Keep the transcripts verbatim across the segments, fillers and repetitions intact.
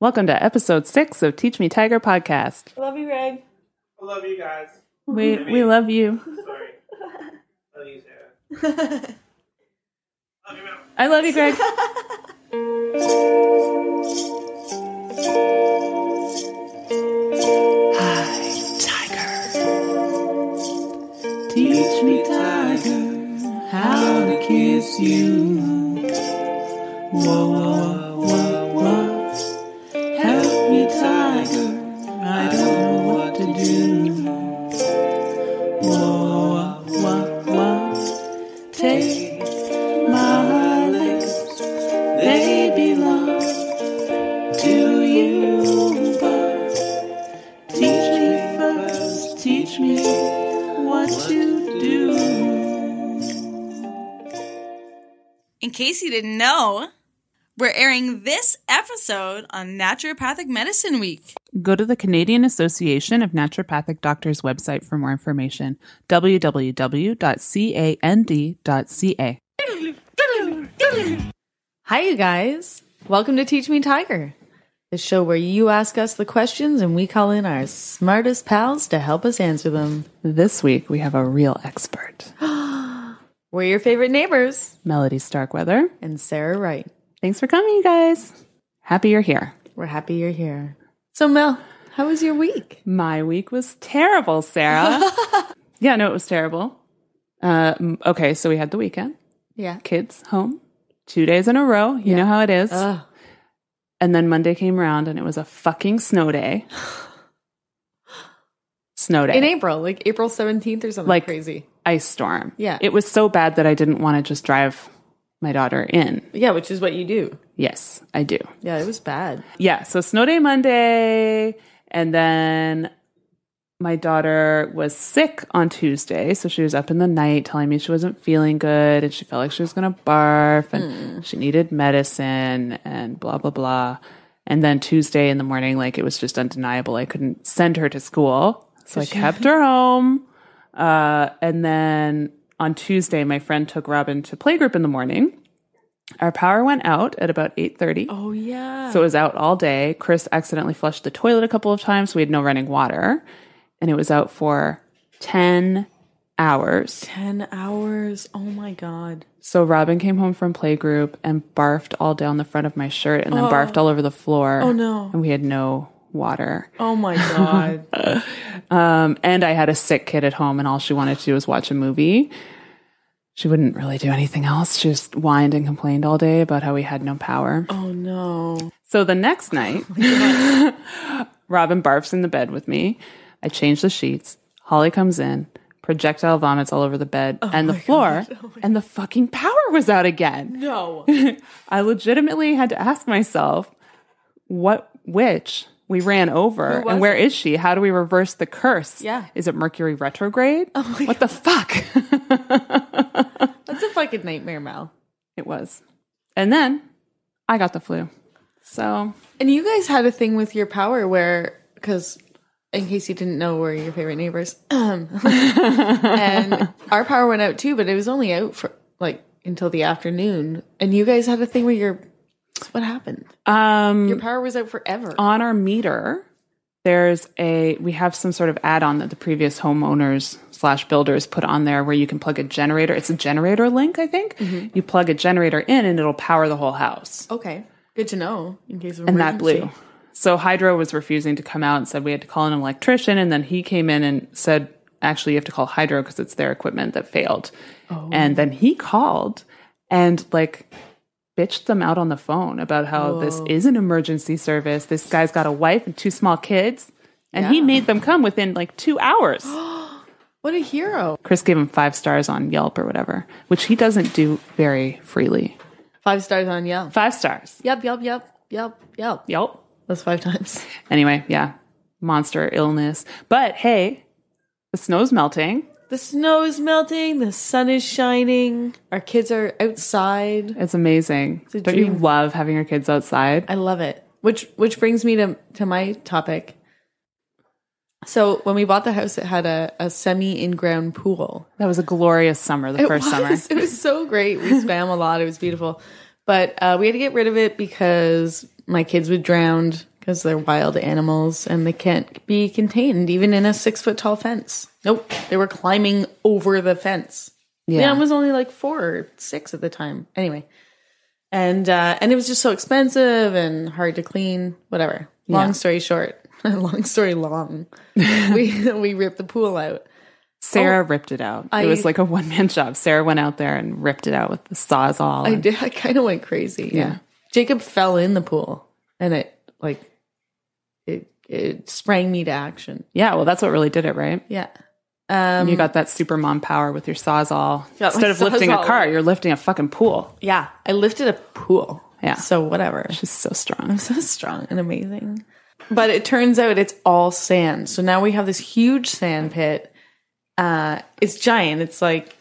Welcome to episode six of Teach Me Tiger Podcast. I love you, Reg. I love you guys. We I mean, we love you. Sorry. I love you, Sarah. Love you, Mel. I love you, Greg. Hi, Tiger. Teach me, Tiger, how to kiss you. Whoa, whoa, whoa, whoa. Help me, Tiger. I don't know what to do. Whoa, whoa, whoa. Take my lips, they belong to you, but teach me first, teach me what to do. In case you didn't know, we're airing this episode on Naturopathic Medicine Week. Go to the Canadian Association of Naturopathic Doctors website for more information, w w w dot c a n d dot c a. Hi, you guys. Welcome to Teach Me Tiger, the show where you ask us the questions and we call in our smartest pals to help us answer them. This week, we have a real expert. We're your favorite neighbors, Melody Starkweather and Sarah Wright. Thanks for coming, you guys. Happy you're here. We're happy you're here. So, Mel, how was your week? My week was terrible, Sarah. Yeah, no, it was terrible. Uh, okay, so we had the weekend. Yeah. Kids home. Two days in a row. You yeah. know how it is. Ugh. And then Monday came around, and it was a fucking snow day. Snow day. In April, like April seventeenth or something like crazy. Ice storm. Yeah. It was so bad that I didn't want to just drive my daughter in. Yeah, which is what you do. Yes, I do. Yeah, it was bad. Yeah, so snow day Monday, and then my daughter was sick on Tuesday, so she was up in the night telling me she wasn't feeling good, and she felt like she was going to barf, and mm. she needed medicine, and blah, blah, blah. And then Tuesday in the morning, like, it was just undeniable. I couldn't send her to school, so I kept her home, uh, and then on Tuesday, my friend took Robin to playgroup in the morning. Our power went out at about eight thirty. Oh, yeah. So it was out all day. Chris accidentally flushed the toilet a couple of times. So we had no running water. And it was out for ten hours. ten hours. Oh, my God. So Robin came home from playgroup and barfed all down the front of my shirt and then oh. barfed all over the floor. Oh, no. And we had no water. Oh my God. um, and I had a sick kid at home, and all she wanted to do was watch a movie. She wouldn't really do anything else. She just whined and complained all day about how we had no power. Oh no. So the next night, Robin barfs in the bed with me. I change the sheets. Holly comes in, projectile vomits all over the bed oh and the floor, oh and the fucking power was out again. No. I legitimately had to ask myself, what witch we ran over, and where it? Is she? How do we reverse the curse? Yeah. Is it Mercury retrograde? Oh my what God. The fuck? That's a fucking nightmare, Mel. It was. And then I got the flu. So. And you guys had a thing with your power where, because in case you didn't know, we're your favorite neighbors. And our power went out too, but it was only out for like until the afternoon. And you guys had a thing where your What happened? Um, Your power was out forever. On our meter, there's a we have some sort of add-on that the previous homeowners slash builders put on there where you can plug a generator. It's a generator link, I think. Mm-hmm. You plug a generator in and it'll power the whole house. Okay. Good to know in case of emergency. And that blew. So Hydro was refusing to come out and said we had to call an electrician. And then he came in and said, actually, you have to call Hydro because it's their equipment that failed. Oh. And then he called and like bitched them out on the phone about how Whoa. This is an emergency service. This guy's got a wife and two small kids, and yeah. he made them come within like two hours. What a hero. Chris gave him five stars on Yelp or whatever, which he doesn't do very freely. Five stars on Yelp. Five stars. Yep, yep, yep, yep, yep. Yelp. That's five times. Anyway, yeah. Monster illness. But hey, the snow's melting. The snow is melting. The sun is shining. Our kids are outside. It's amazing. It's Don't you love having your kids outside? I love it. Which which brings me to, to my topic. So when we bought the house, it had a, a semi-in-ground pool. That was a glorious summer, the it first was. summer. It was so great. We swam a lot. It was beautiful. But uh, we had to get rid of it because my kids would drown because they're wild animals and they can't be contained, even in a six-foot-tall fence. Nope, they were climbing over the fence. Yeah, yeah, I was only like four or six at the time. Anyway, and uh, and it was just so expensive and hard to clean. Whatever. Long yeah. story short, long story long. we we ripped the pool out. Sarah oh, ripped it out. I, it was like a one man shop. Sarah went out there and ripped it out with the sawzall. I and, did. I kind of went crazy. Yeah. yeah. Jacob fell in the pool, and it like it it sprang me to action. Yeah. Well, that's what really did it, right? Yeah. Um, you got that super mom power with your sawzall. Instead of lifting a car, you're lifting a fucking pool. Yeah, I lifted a pool. Yeah. So whatever. She's so strong. I'm so strong and amazing. But it turns out it's all sand. So now we have this huge sand pit. Uh, it's giant. It's like,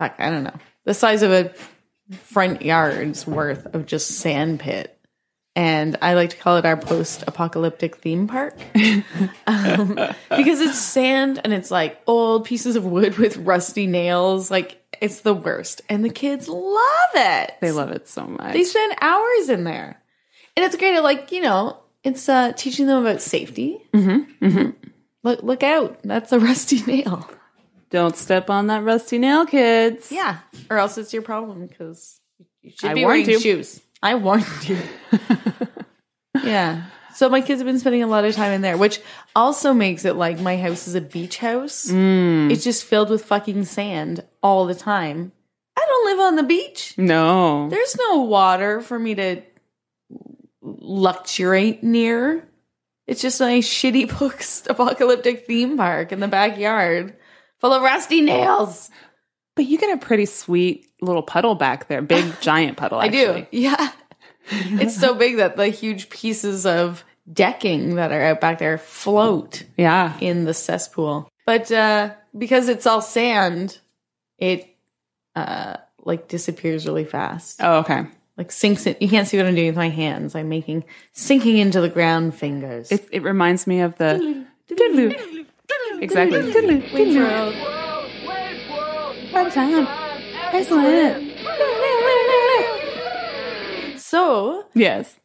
fuck, I don't know, the size of a front yard's worth of just sand pit. And I like to call it our post-apocalyptic theme park um, because it's sand and it's like old pieces of wood with rusty nails. Like, it's the worst. And the kids love it. They love it so much. They spend hours in there. And it's great at, like, you know, it's uh, teaching them about safety. Mm-hmm. Mm-hmm. Look, look out. That's a rusty nail. Don't step on that rusty nail, kids. Yeah. Or else it's your problem because you should I be wearing you. shoes. I warned you. Yeah. So my kids have been spending a lot of time in there, which also makes it like my house is a beach house. Mm. It's just filled with fucking sand all the time. I don't live on the beach. No. There's no water for me to luxuriate near. It's just a shitty post-apocalyptic theme park in the backyard full of rusty nails. But you get a pretty sweet little puddle back there. Big, giant puddle, actually. I do. Yeah. It's so big that the huge pieces of decking that are out back there float yeah. in the cesspool. But uh, because it's all sand, it uh, like disappears really fast. Oh, okay. Like sinks in. You can't see what I'm doing with my hands. I'm making sinking into the ground fingers. It, it reminds me of the... Exactly. Wait, world. One time. So, yes.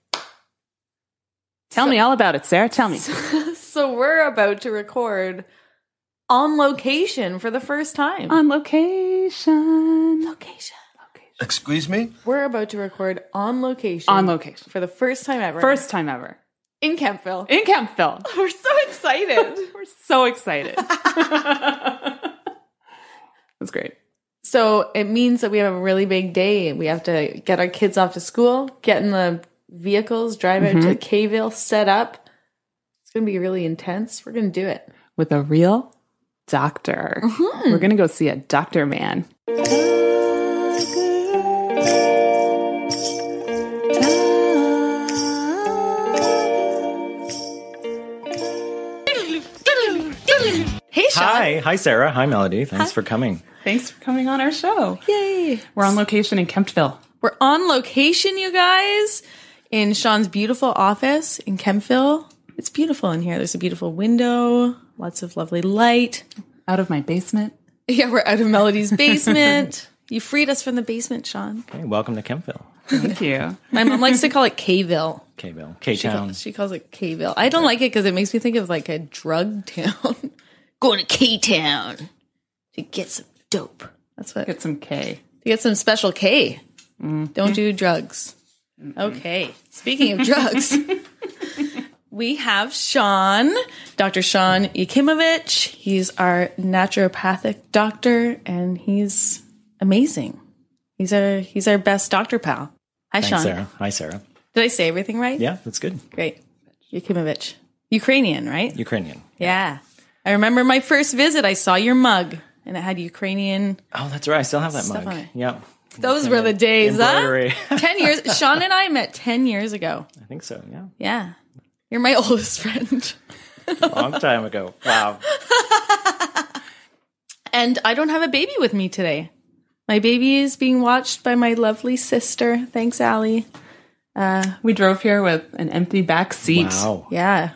Tell so, me all about it, Sarah. Tell me. So, so we're about to record on location for the first time. On location. Location. Location. Excuse me? We're about to record on location. On location. For the first time ever. First time ever. In Kemptville. In Kemptville. We're so excited. We're so excited. That's great. So it means that we have a really big day. We have to get our kids off to school, get in the vehicles, drive out mm-hmm. to Kemptville, set up. It's going to be really intense. We're going to do it. With a real doctor. Mm-hmm. We're going to go see a doctor man. Hey, Sean. Hi. Hi, Sarah. Hi, Melody. Thanks Hi. for coming. Thanks for coming on our show. Yay. We're on location in Kemptville. We're on location, you guys, in Sean's beautiful office in Kemptville. It's beautiful in here. There's a beautiful window, lots of lovely light. Out of my basement. Yeah, we're out of Melody's basement. You freed us from the basement, Sean. Okay, welcome to Kemptville. Thank you. My mom likes to call it K-ville. K-ville. K-town. She, she calls it K-ville. I don't yeah. like it because it makes me think of like a drug town. Going to K-town to get some dope. That's what. Get some K. To get some special K. Mm. Don't do drugs. Mm-mm. Okay. Speaking of drugs, we have Sean, Doctor Sean Yakimovich. He's our naturopathic doctor, and he's amazing. He's our he's our best doctor pal. Hi, Thanks, Sean. Sarah. Hi, Sarah. Did I say everything right? Yeah, that's good. Great. Yakimovich. Ukrainian, right? Ukrainian. Yeah. yeah. I remember my first visit. I saw your mug. And it had Ukrainian. Oh, that's right. I still have that mug. Yep. Those were the days, huh? ten years. Sean and I met ten years ago. I think so, yeah. Yeah. You're my oldest friend. A long time ago. Wow. And I don't have a baby with me today. My baby is being watched by my lovely sister. Thanks, Allie. Uh, we drove here with an empty back seat. Wow. Yeah.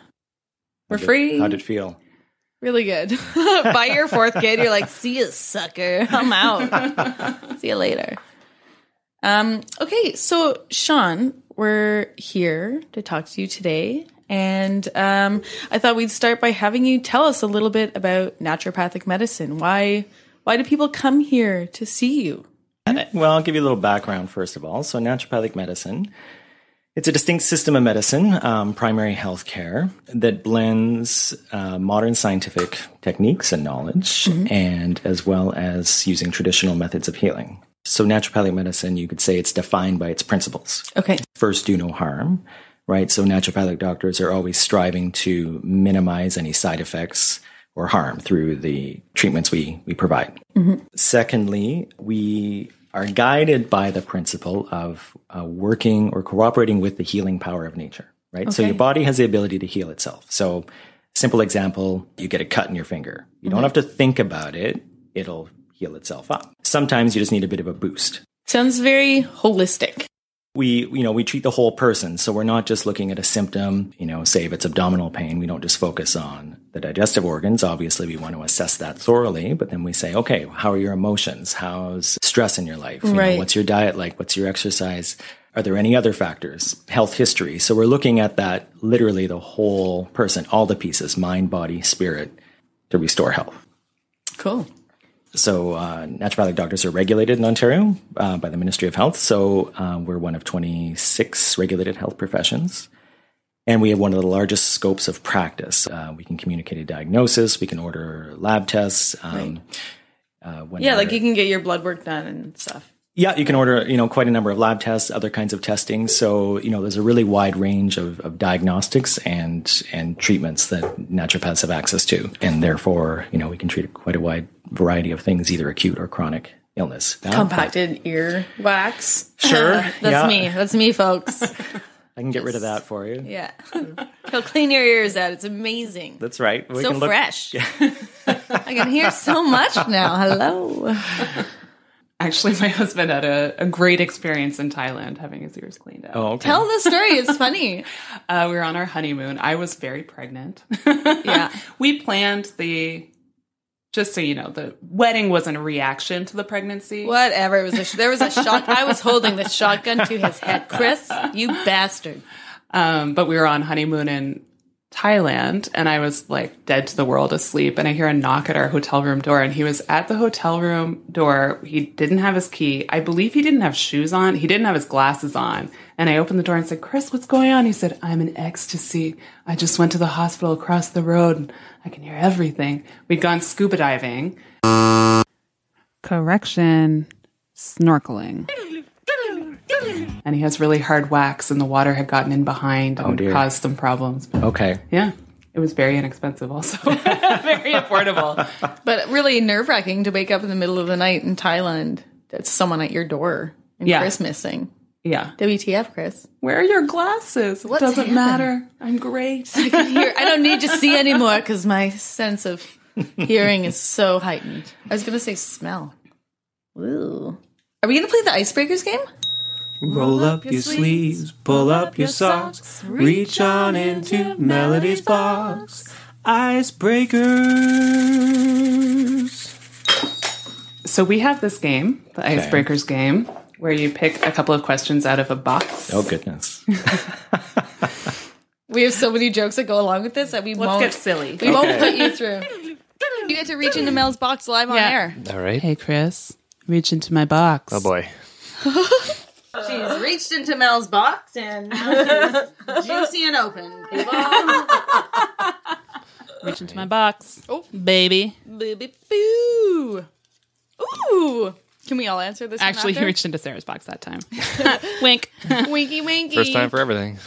We're free. How did it feel? Really good. By your fourth kid, you're like, see you, sucker. I'm out. See you later. Um, okay, so Sean, we're here to talk to you today. And um, I thought we'd start by having you tell us a little bit about naturopathic medicine. Why, why do people come here to see you? Well, I'll give you a little background first of all. So naturopathic medicine, it's a distinct system of medicine, um, primary health care, that blends uh, modern scientific techniques and knowledge, mm-hmm. and as well as using traditional methods of healing. So naturopathic medicine, you could say it's defined by its principles. Okay. First, do no harm, right? So naturopathic doctors are always striving to minimize any side effects or harm through the treatments we, we provide. Mm-hmm. Secondly, we are guided by the principle of uh, working or cooperating with the healing power of nature, right? Okay. So your body has the ability to heal itself. So simple example, you get a cut in your finger. You mm-hmm. don't have to think about it. It'll heal itself up. Sometimes you just need a bit of a boost. Sounds very holistic. We, you know, we treat the whole person. So we're not just looking at a symptom, you know, say if it's abdominal pain, we don't just focus on the digestive organs. Obviously, we want to assess that thoroughly, but then we say, okay, how are your emotions? How's stress in your life? You right. know, what's your diet like? What's your exercise? Are there any other factors? Health history. So we're looking at that, literally the whole person, all the pieces, mind, body, spirit, to restore health. Cool. So uh, naturopathic doctors are regulated in Ontario uh, by the Ministry of Health. So uh, we're one of twenty-six regulated health professions. And we have one of the largest scopes of practice. Uh, we can communicate a diagnosis. We can order lab tests. Um, right. uh, when yeah, like you can get your blood work done and stuff. Yeah, you can order, you know, quite a number of lab tests, other kinds of testing. So, you know, there's a really wide range of, of diagnostics and and treatments that naturopaths have access to. And therefore, you know, we can treat quite a wide variety of things, either acute or chronic illness. That, Compacted but, ear wax. Sure. That's yeah. me. That's me, folks. I can get Just, rid of that for you. Yeah. He'll clean your ears out. It's amazing. That's right. We so can look- fresh. I can hear so much now. Hello. Actually, my husband had a, a great experience in Thailand having his ears cleaned out. Oh, okay. Tell the story. It's funny. uh, we were on our honeymoon. I was very pregnant. Yeah. We planned the... Just so you know, the wedding wasn't a reaction to the pregnancy. Whatever. It was a sh- there was a shot. I was holding the shotgun to his head. Chris, you bastard. Um, but we were on honeymoon in Thailand, and I was like dead to the world asleep. And I hear a knock at our hotel room door, and he was at the hotel room door. He didn't have his key. I believe he didn't have shoes on. He didn't have his glasses on. And I opened the door and said, Chris, what's going on? He said, I'm in ecstasy. I just went to the hospital across the road and I can hear everything. We'd gone scuba diving. Correction, snorkeling. And he has really hard wax and the water had gotten in behind and oh, caused some problems. But okay. Yeah. It was very inexpensive also. Very affordable. But really nerve-wracking to wake up in the middle of the night in Thailand. That's someone at your door and yeah. Chris missing. Yeah. W T F, Chris. Where are your glasses? What doesn't happened? Matter. I'm great. I can hear. I don't need to see anymore because my sense of hearing is so heightened. I was going to say smell. Ooh. Are we going to play the Icebreakers game? Roll up your sleeves, pull up your socks, reach on into Melody's box. Icebreakers. So we have this game, the okay. Icebreakers game, where you pick a couple of questions out of a box. Oh, goodness. We have so many jokes that go along with this that we Let's won't... Let's get silly. We okay. won't put you through. You get to reach into Mel's box live yeah. on air. All right. Hey, Chris, reach into my box. Oh, boy. She's reached into Mel's box, and now she's juicy and open. Reach into my box. Oh, baby. Baby, boo. Ooh. Can we all answer this? Actually, he reached into Sarah's box that time. Wink. Winky, winky. First time for everything.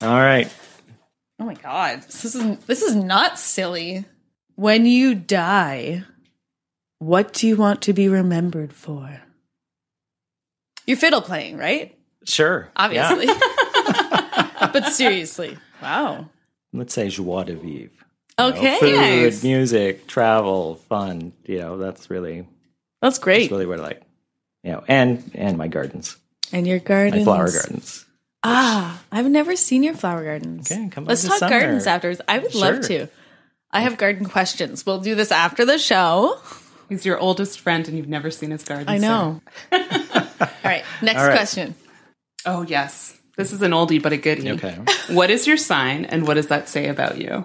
All right. Oh, my God. This is, this is not silly. When you die, what do you want to be remembered for? You're fiddle playing, right? Sure. Obviously. Yeah. But seriously. Wow. Let's say joie de vivre. Okay. You know, food, nice. Music, travel, fun. You know, that's really... That's great. That's really what I like. You know, and, and my gardens. And your gardens. My flower gardens. Ah, I've never seen your flower gardens. Okay, come on. Let's talk summer. Gardens afterwards. I would sure. love to. I have garden questions. We'll do this after the show. He's your oldest friend and you've never seen his garden. I know. All right. Next All right. question. Oh, yes. This is an oldie, but a goodie. Okay. What is your sign and what does that say about you?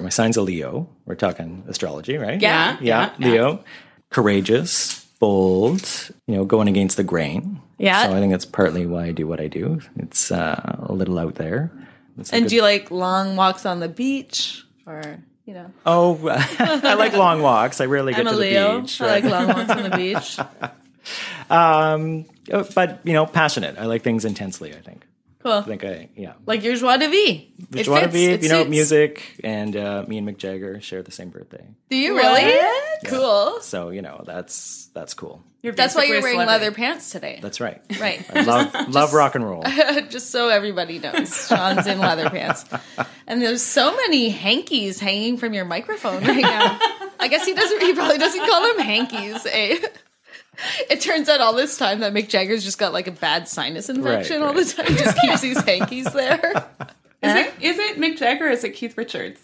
My sign's a Leo. We're talking astrology, right? Yeah. Yeah. yeah, yeah. Leo. Courageous, bold, you know, going against the grain. Yeah. So I think that's partly why I do what I do. It's uh, a little out there. And good... do you like long walks on the beach or, you know? Oh, I like long walks. I rarely get I'm a to the Leo. beach. Right? I like long walks on the beach. Um, but, you know, passionate. I like things intensely, I think. Cool. I think I, yeah. Like your joie de vivre. The joie de vivre, you know, suits. Music, and uh, me and Mick Jagger share the same birthday. Do you really? Yeah. Cool. So, you know, that's that's cool. You're that's why you're wearing leather pants today. That's right. Right. I love, just, love rock and roll. Just so everybody knows, Sean's in leather pants. And there's so many hankies hanging from your microphone right now. I guess he doesn't. He probably doesn't call them hankies, eh? It turns out all this time that Mick Jagger's just got like a bad sinus infection right, all right. the time. He just keeps these hankies there. Is it, is it Mick Jagger or is it Keith Richards?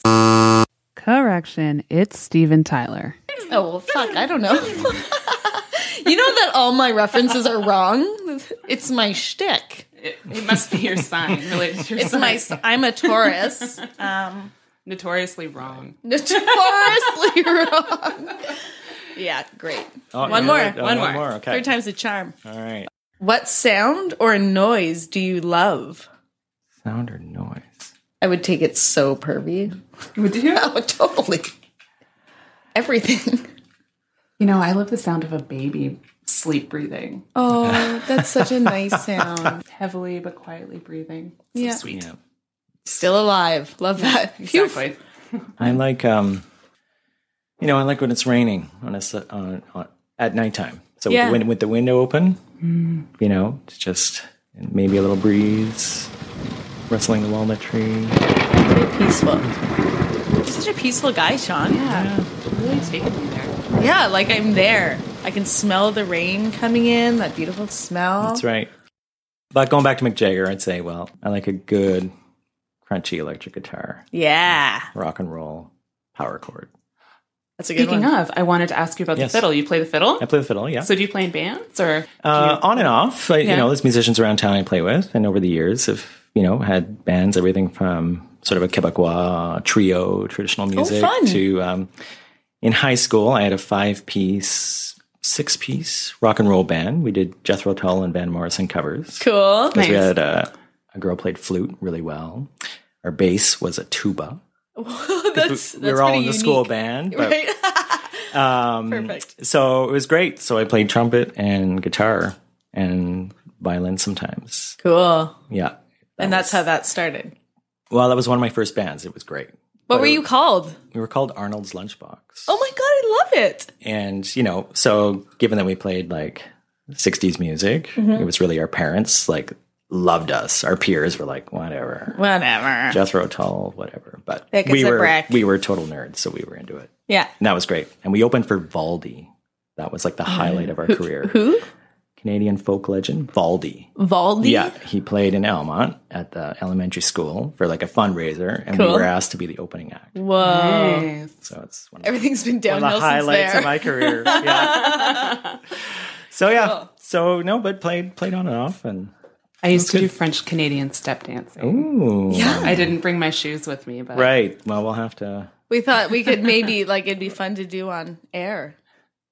Correction. It's Steven Tyler. Oh, well, fuck. I don't know. You know that all my references are wrong? It's my shtick. It, it must be your sign related to your it's sign. My, I'm a Taurus. Um, Notoriously wrong. Notoriously wrong. Yeah, great. Oh, one, yeah, more. Right. Oh, one more. One more. Okay. Third time's a charm. All right. What sound or noise do you love? Sound or noise? I would take it so pervy. Would you? Oh, totally. Everything. You know, I love the sound of a baby sleep breathing. Oh, that's such a nice sound. Heavily but quietly breathing. So yeah. Sweet. Yeah. Still alive. Love yeah, that. Exactly. I like... um. You know, I like when it's raining on a, on, on, at nighttime. So yeah. with, the, with the window open, mm. you know, it's just maybe a little breeze, rustling the walnut tree. Very peaceful. You're such a peaceful guy, Sean. Yeah. yeah. Really taking me there. Yeah, like I'm there. I can smell the rain coming in, that beautiful smell. That's right. But going back to Mick Jagger, I'd say, well, I like a good, crunchy electric guitar. Yeah. Rock and roll, power chord. That's a good Speaking one. of, I wanted to ask you about yes. the fiddle. You play the fiddle? I play the fiddle, yeah. So do you play in bands or? Uh, you... On and off. I, yeah. You know, there's musicians around town I play with. And over the years have, you know, had bands, everything from sort of a Quebecois trio, traditional music. Oh, fun. To, um, in high school, I had a five-piece, six-piece rock and roll band. We did Jethro Tull and Van Morrison covers. Cool. Nice. We had a, a girl played flute really well. Our bass was a tuba. Whoa, that's, we, we that's were all in the unique. school band, but, right? um, Perfect. So it was great. So I played trumpet and guitar and violin sometimes. Cool. Yeah. That and that's was, how that started. Well, that was one of my first bands. It was great. What but were you it, called? We were called Arnold's Lunchbox. Oh my God, I love it. And, you know, so given that we played like sixties music, mm-hmm. it was really our parents, like, loved us. Our peers were like, whatever. Whatever. Jethro Tull, whatever. But like we were we were total nerds, so we were into it. Yeah. And that was great. And we opened for Valdi. That was like the highlight of our who, career. Who? Canadian folk legend, Valdi. Valdi? Yeah. He played in Elmont at the elementary school for like a fundraiser, and cool. we were asked to be the opening act. Whoa. Nice. So it's one of Everything's the, been downhill since there. One of the highlights of my career. Yeah. So yeah. Cool. So no, but played played on and off, and I used That's to good. do French Canadian step dancing. Ooh. Yeah. I didn't bring my shoes with me, but right. Well, we'll have to. We thought we could maybe like it'd be fun to do on air.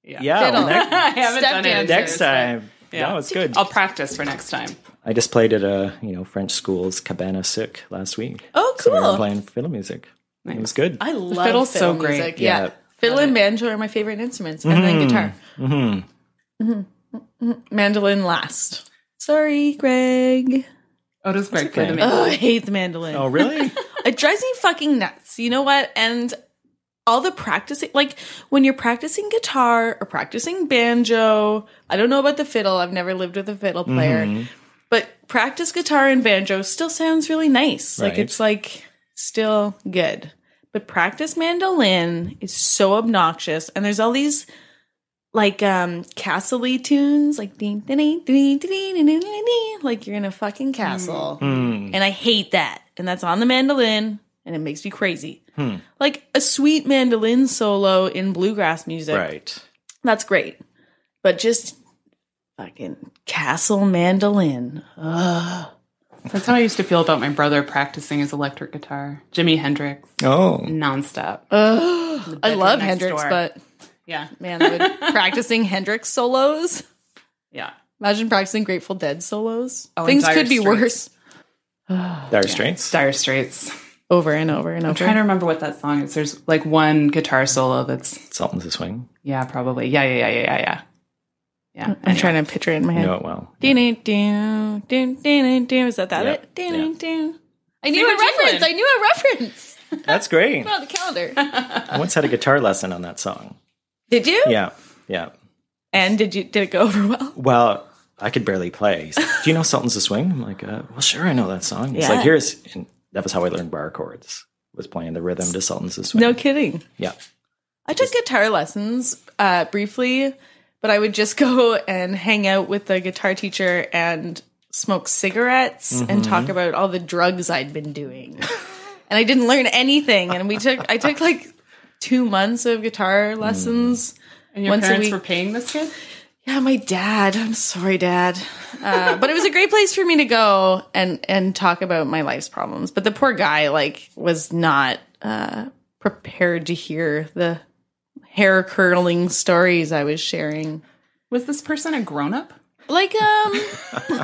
Yeah. Yeah. Well, next, I haven't done it next time. But, yeah. No, it's good. I'll practice for next time. I just played at a, you know, French school's cabana sick last week. Oh, cool. So we were playing fiddle music. Nice. It was good. I love the fiddle's fiddle so music. Great. Yeah. yeah. Fiddle and banjo are my favorite instruments, mm-hmm. and then guitar. Mm-hmm. Mm-hmm. Mm-hmm. Mandolin last. Sorry, Greg. Oh, does Greg play the mandolin? Oh, I hate the mandolin. Oh, really? It drives me fucking nuts. You know what? And all the practicing, like when you're practicing guitar or practicing banjo, I don't know about the fiddle. I've never lived with a fiddle player. Mm-hmm. But practice guitar and banjo still sounds really nice. Right. Like it's like still good. But practice mandolin is so obnoxious. And there's all these... Like um, castle-y tunes, like ding, ding, ding, ding, ding, ding, like you're in a fucking castle, mm. and I hate that. And that's on the mandolin, and it makes me crazy. Hmm. Like a sweet mandolin solo in bluegrass music, right? That's great, but just Fucking Castle mandolin. Ugh. That's how I used to feel about my brother practicing his electric guitar. Jimi Hendrix. Oh. Nonstop. Ugh. I love Hendrix, door. but yeah, man, practicing Hendrix solos. Yeah. Imagine practicing Grateful Dead solos. Oh, Things could be Straits. worse. Dire Straits? Yeah. Dire Straits. Over and over and over. I'm trying to remember what that song is. There's like one guitar solo that's... Sultan's a Swing? Yeah, probably. Yeah, yeah, yeah, yeah, yeah, yeah. Yeah, I'm anyway. trying to picture it in my head. You know it well. Yeah. Is that that yep. it? Yeah. I knew a reference. I knew a reference. That's great. Put on the calendar. I once had a guitar lesson on that song. Did you? Yeah, yeah. And did you? Did it go over well? Well, I could barely play. He's like, do you know Sultan's a Swing? I'm like, uh, well, sure, I know that song. He's yeah. like, here's. And that was how I learned bar chords. Was playing the rhythm to Sultan's a Swing. No kidding. Yeah. I took guitar lessons uh, briefly. But I would just go and hang out with the guitar teacher and smoke cigarettes mm-hmm. and talk about all the drugs I'd been doing. And I didn't learn anything. And we took I took like two months of guitar lessons. And your once parents a week. were paying this kid? Yeah, my dad. I'm sorry, Dad. Uh, but it was a great place for me to go and, and talk about my life's problems. But the poor guy like was not uh, prepared to hear the hair curling stories I was sharing. Was this person a grown up? Like um,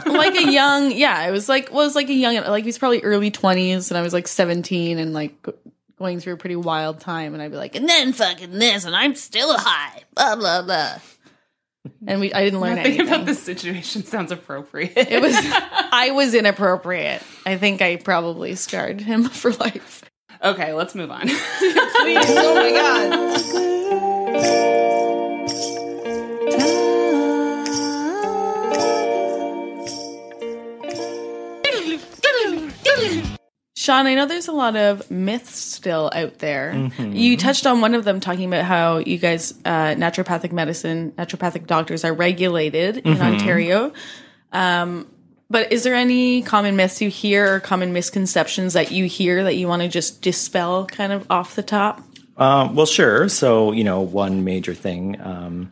like a young yeah. It was like well, it was like a young like he's probably early twenties, and I was like seventeen, and like going through a pretty wild time. And I'd be like, and then fucking this, and I'm still high, blah blah blah. And we, I didn't learn Nothing anything about this situation. Sounds appropriate. It was I was inappropriate. I think I probably scarred him for life. Okay, let's move on. Please, oh my god. Sean, I know there's a lot of myths still out there. Mm-hmm. You touched on one of them talking about how you guys, uh, naturopathic medicine, naturopathic doctors are regulated mm-hmm. in Ontario. Um, but is there any common myths you hear or common misconceptions that you hear that you want to just dispel kind of off the top? Uh, well, sure. So, you know, one major thing, um,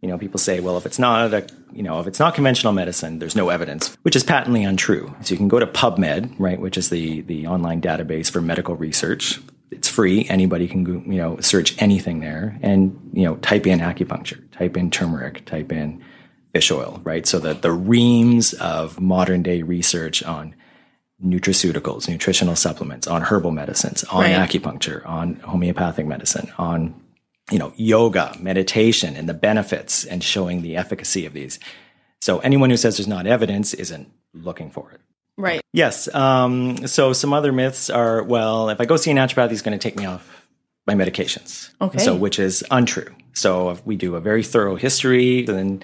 you know, people say, well, if it's not a, you know, if it's not conventional medicine, there's no evidence, which is patently untrue. So you can go to PubMed, right, which is the the online database for medical research. It's free. Anybody can, go, you know, search anything there, and you know, type in acupuncture, type in turmeric, type in fish oil, right? So that the reams of modern day research on nutraceuticals, nutritional supplements, on herbal medicines, on right. acupuncture, on homeopathic medicine, on you know, yoga, meditation, and the benefits and showing the efficacy of these. So anyone who says there's not evidence isn't looking for it. Right. Yes. Um, so some other myths are, well, if I go see a naturopath, he's going to take me off my medications. Okay. So, which is untrue. So if we do a very thorough history, then,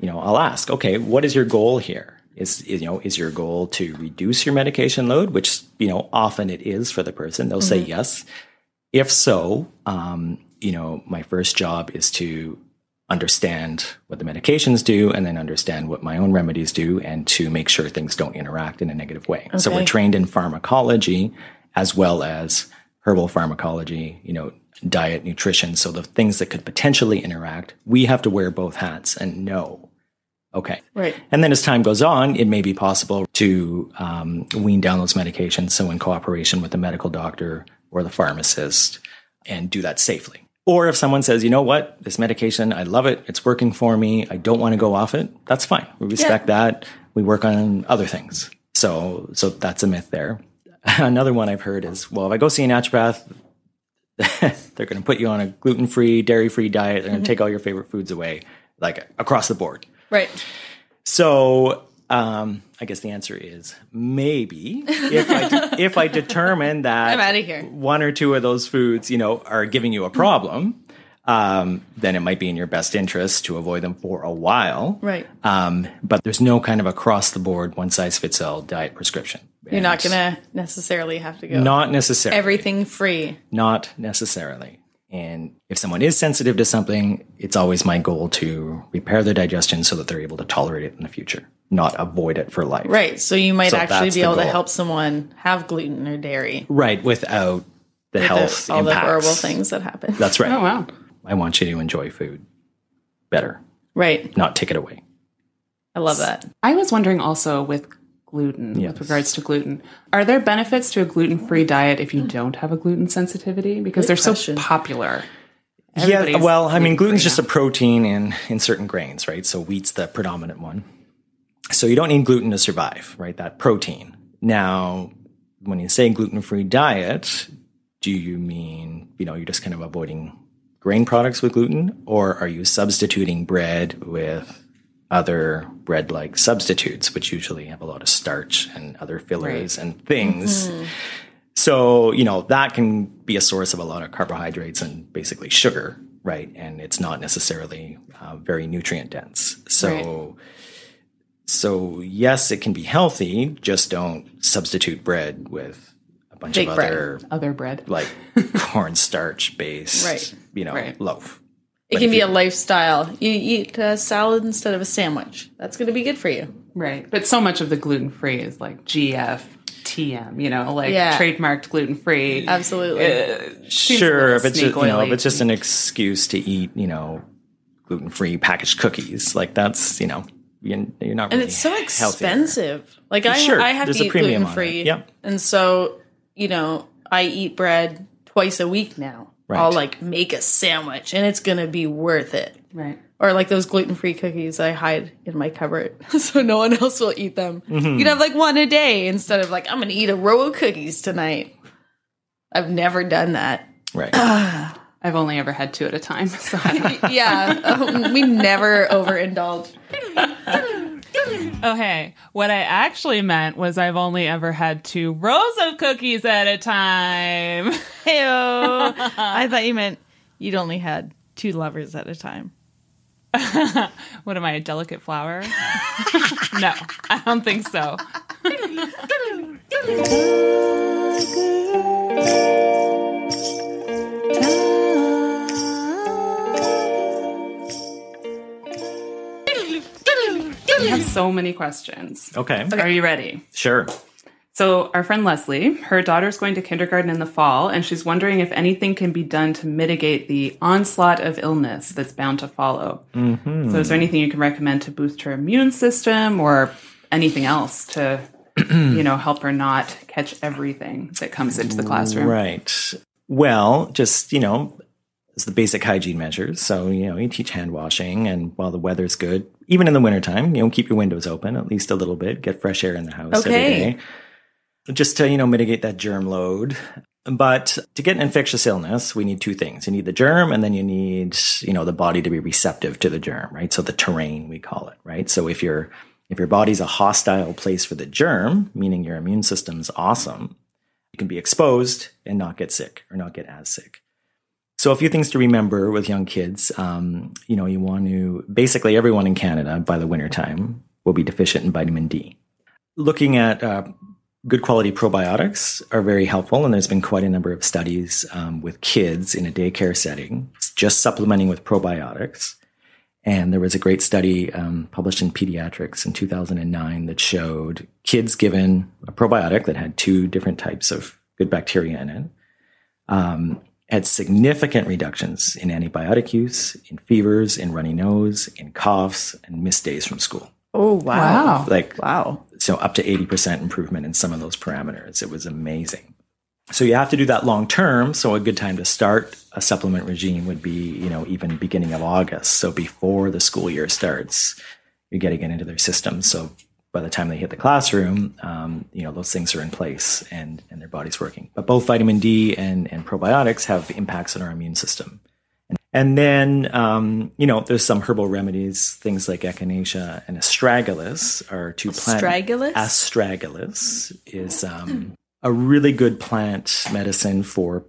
you know, I'll ask, okay, what is your goal here? Is, you know, is your goal to reduce your medication load, which, you know, often it is for the person. They'll mm-hmm. say yes. If so, um, you know, my first job is to understand what the medications do and then understand what my own remedies do and to make sure things don't interact in a negative way. Okay. So we're trained in pharmacology as well as herbal pharmacology, you know, diet, nutrition. So the things that could potentially interact, we have to wear both hats and know. Okay. Right. And then as time goes on, it may be possible to um, wean down those medications. So in cooperation with the medical doctor or the pharmacist, and do that safely. Or if someone says, you know what, this medication, I love it. It's working for me. I don't want to go off it. That's fine. We respect yeah. that. We work on other things. So so that's a myth there. Another one I've heard is, well, if I go see a naturopath, they're going to put you on a gluten-free, dairy-free diet. They're going to mm-hmm. take all your favorite foods away, like across the board. Right. So um, I guess the answer is maybe if I, de- if I determine that I'm out of here. One or two of those foods, you know, are giving you a problem, um, then it might be in your best interest to avoid them for a while. Right. Um, but there's no kind of across the board, one size fits all diet prescription. You're and not going to necessarily have to go. Not necessarily. Everything free. Not necessarily. And if someone is sensitive to something, it's always my goal to repair their digestion so that they're able to tolerate it in the future, not avoid it for life. Right. So you might so actually be able goal. to help someone have gluten or dairy. Right. Without the without health all impacts. All the horrible things that happen. That's right. Oh, wow. I want you to enjoy food better. Right. Not take it away. I love that. I was wondering also with gluten, yes. with regards to gluten, are there benefits to a gluten-free diet if you don't have a gluten sensitivity? Because Good they're question. so popular. Everybody's yeah, well, I mean, gluten's just a protein in, in certain grains, right? So wheat's the predominant one. So you don't need gluten to survive, right? That protein. Now, when you say gluten-free diet, do you mean, you know, you're just kind of avoiding grain products with gluten, or are you substituting bread with other bread-like substitutes, which usually have a lot of starch and other fillers right. and things? Mm-hmm. So, you know, that can be a source of a lot of carbohydrates and basically sugar, right? And it's not necessarily uh, very nutrient dense. So, right. so yes, it can be healthy. Just don't substitute bread with a bunch Big of other bread. other bread, like cornstarch based, right. you know, right. loaf. It but can be a lifestyle. You eat a salad instead of a sandwich. That's going to be good for you, right? But so much of the gluten free is like G F. T M, you know, like yeah. trademarked gluten-free. Absolutely. Uh, sure, if it's, just, you know, if it's just an excuse to eat, you know, gluten-free packaged cookies, like that's, you know, you're, you're not really And it's so expensive. Healthier. Like I, sure, I have to eat gluten-free. Yep. And so, you know, I eat bread twice a week now. Right. I'll like make a sandwich and it's going to be worth it. Right. Or like those gluten-free cookies I hide in my cupboard so no one else will eat them. Mm-hmm. You'd have like one a day instead of like, I'm going to eat a row of cookies tonight. I've never done that. Right. I've only ever had two at a time. So. yeah. Oh, we never overindulge. Okay. What I actually meant was I've only ever had two rows of cookies at a time. Hey-o. I thought you meant you'd only had two lovers at a time. What am I, a delicate flower? No, I don't think so. We have so many questions. Okay. okay. Are you ready? Sure. So our friend Leslie, her daughter's going to kindergarten in the fall, and she's wondering if anything can be done to mitigate the onslaught of illness that's bound to follow. Mm-hmm. So is there anything you can recommend to boost her immune system or anything else to, you know, help her not catch everything that comes into the classroom? Right. Well, just, you know, it's the basic hygiene measures. So, you know, you teach hand washing, and while the weather's good, even in the wintertime, you know, keep your windows open at least a little bit, get fresh air in the house okay. every day. Just to, you know, mitigate that germ load. But to get an infectious illness, we need two things. You need the germ, and then you need, you know, the body to be receptive to the germ, right? So the terrain, we call it, right? So if your if your body's a hostile place for the germ, meaning your immune system's awesome, you can be exposed and not get sick or not get as sick. So a few things to remember with young kids. Um, you know, you want to, basically everyone in Canada by the wintertime will be deficient in vitamin D. Looking at... Uh, Good quality probiotics are very helpful, and there's been quite a number of studies um, with kids in a daycare setting, just supplementing with probiotics. And there was a great study um, published in Pediatrics in two thousand nine that showed kids given a probiotic that had two different types of good bacteria in it um, had significant reductions in antibiotic use, in fevers, in runny nose, in coughs, and missed days from school. Oh, wow. wow. Like, wow. So up to eighty percent improvement in some of those parameters. It was amazing. So you have to do that long term. So a good time to start a supplement regime would be, you know, even beginning of August. So before the school year starts, you're getting it into their system. So by the time they hit the classroom, um, you know, those things are in place and, and their body's working. But both vitamin D and, and probiotics have impacts on our immune system. And then, um, you know, there's some herbal remedies, things like echinacea and astragalus are two plants. Astragalus? Astragalus is um, a really good plant medicine for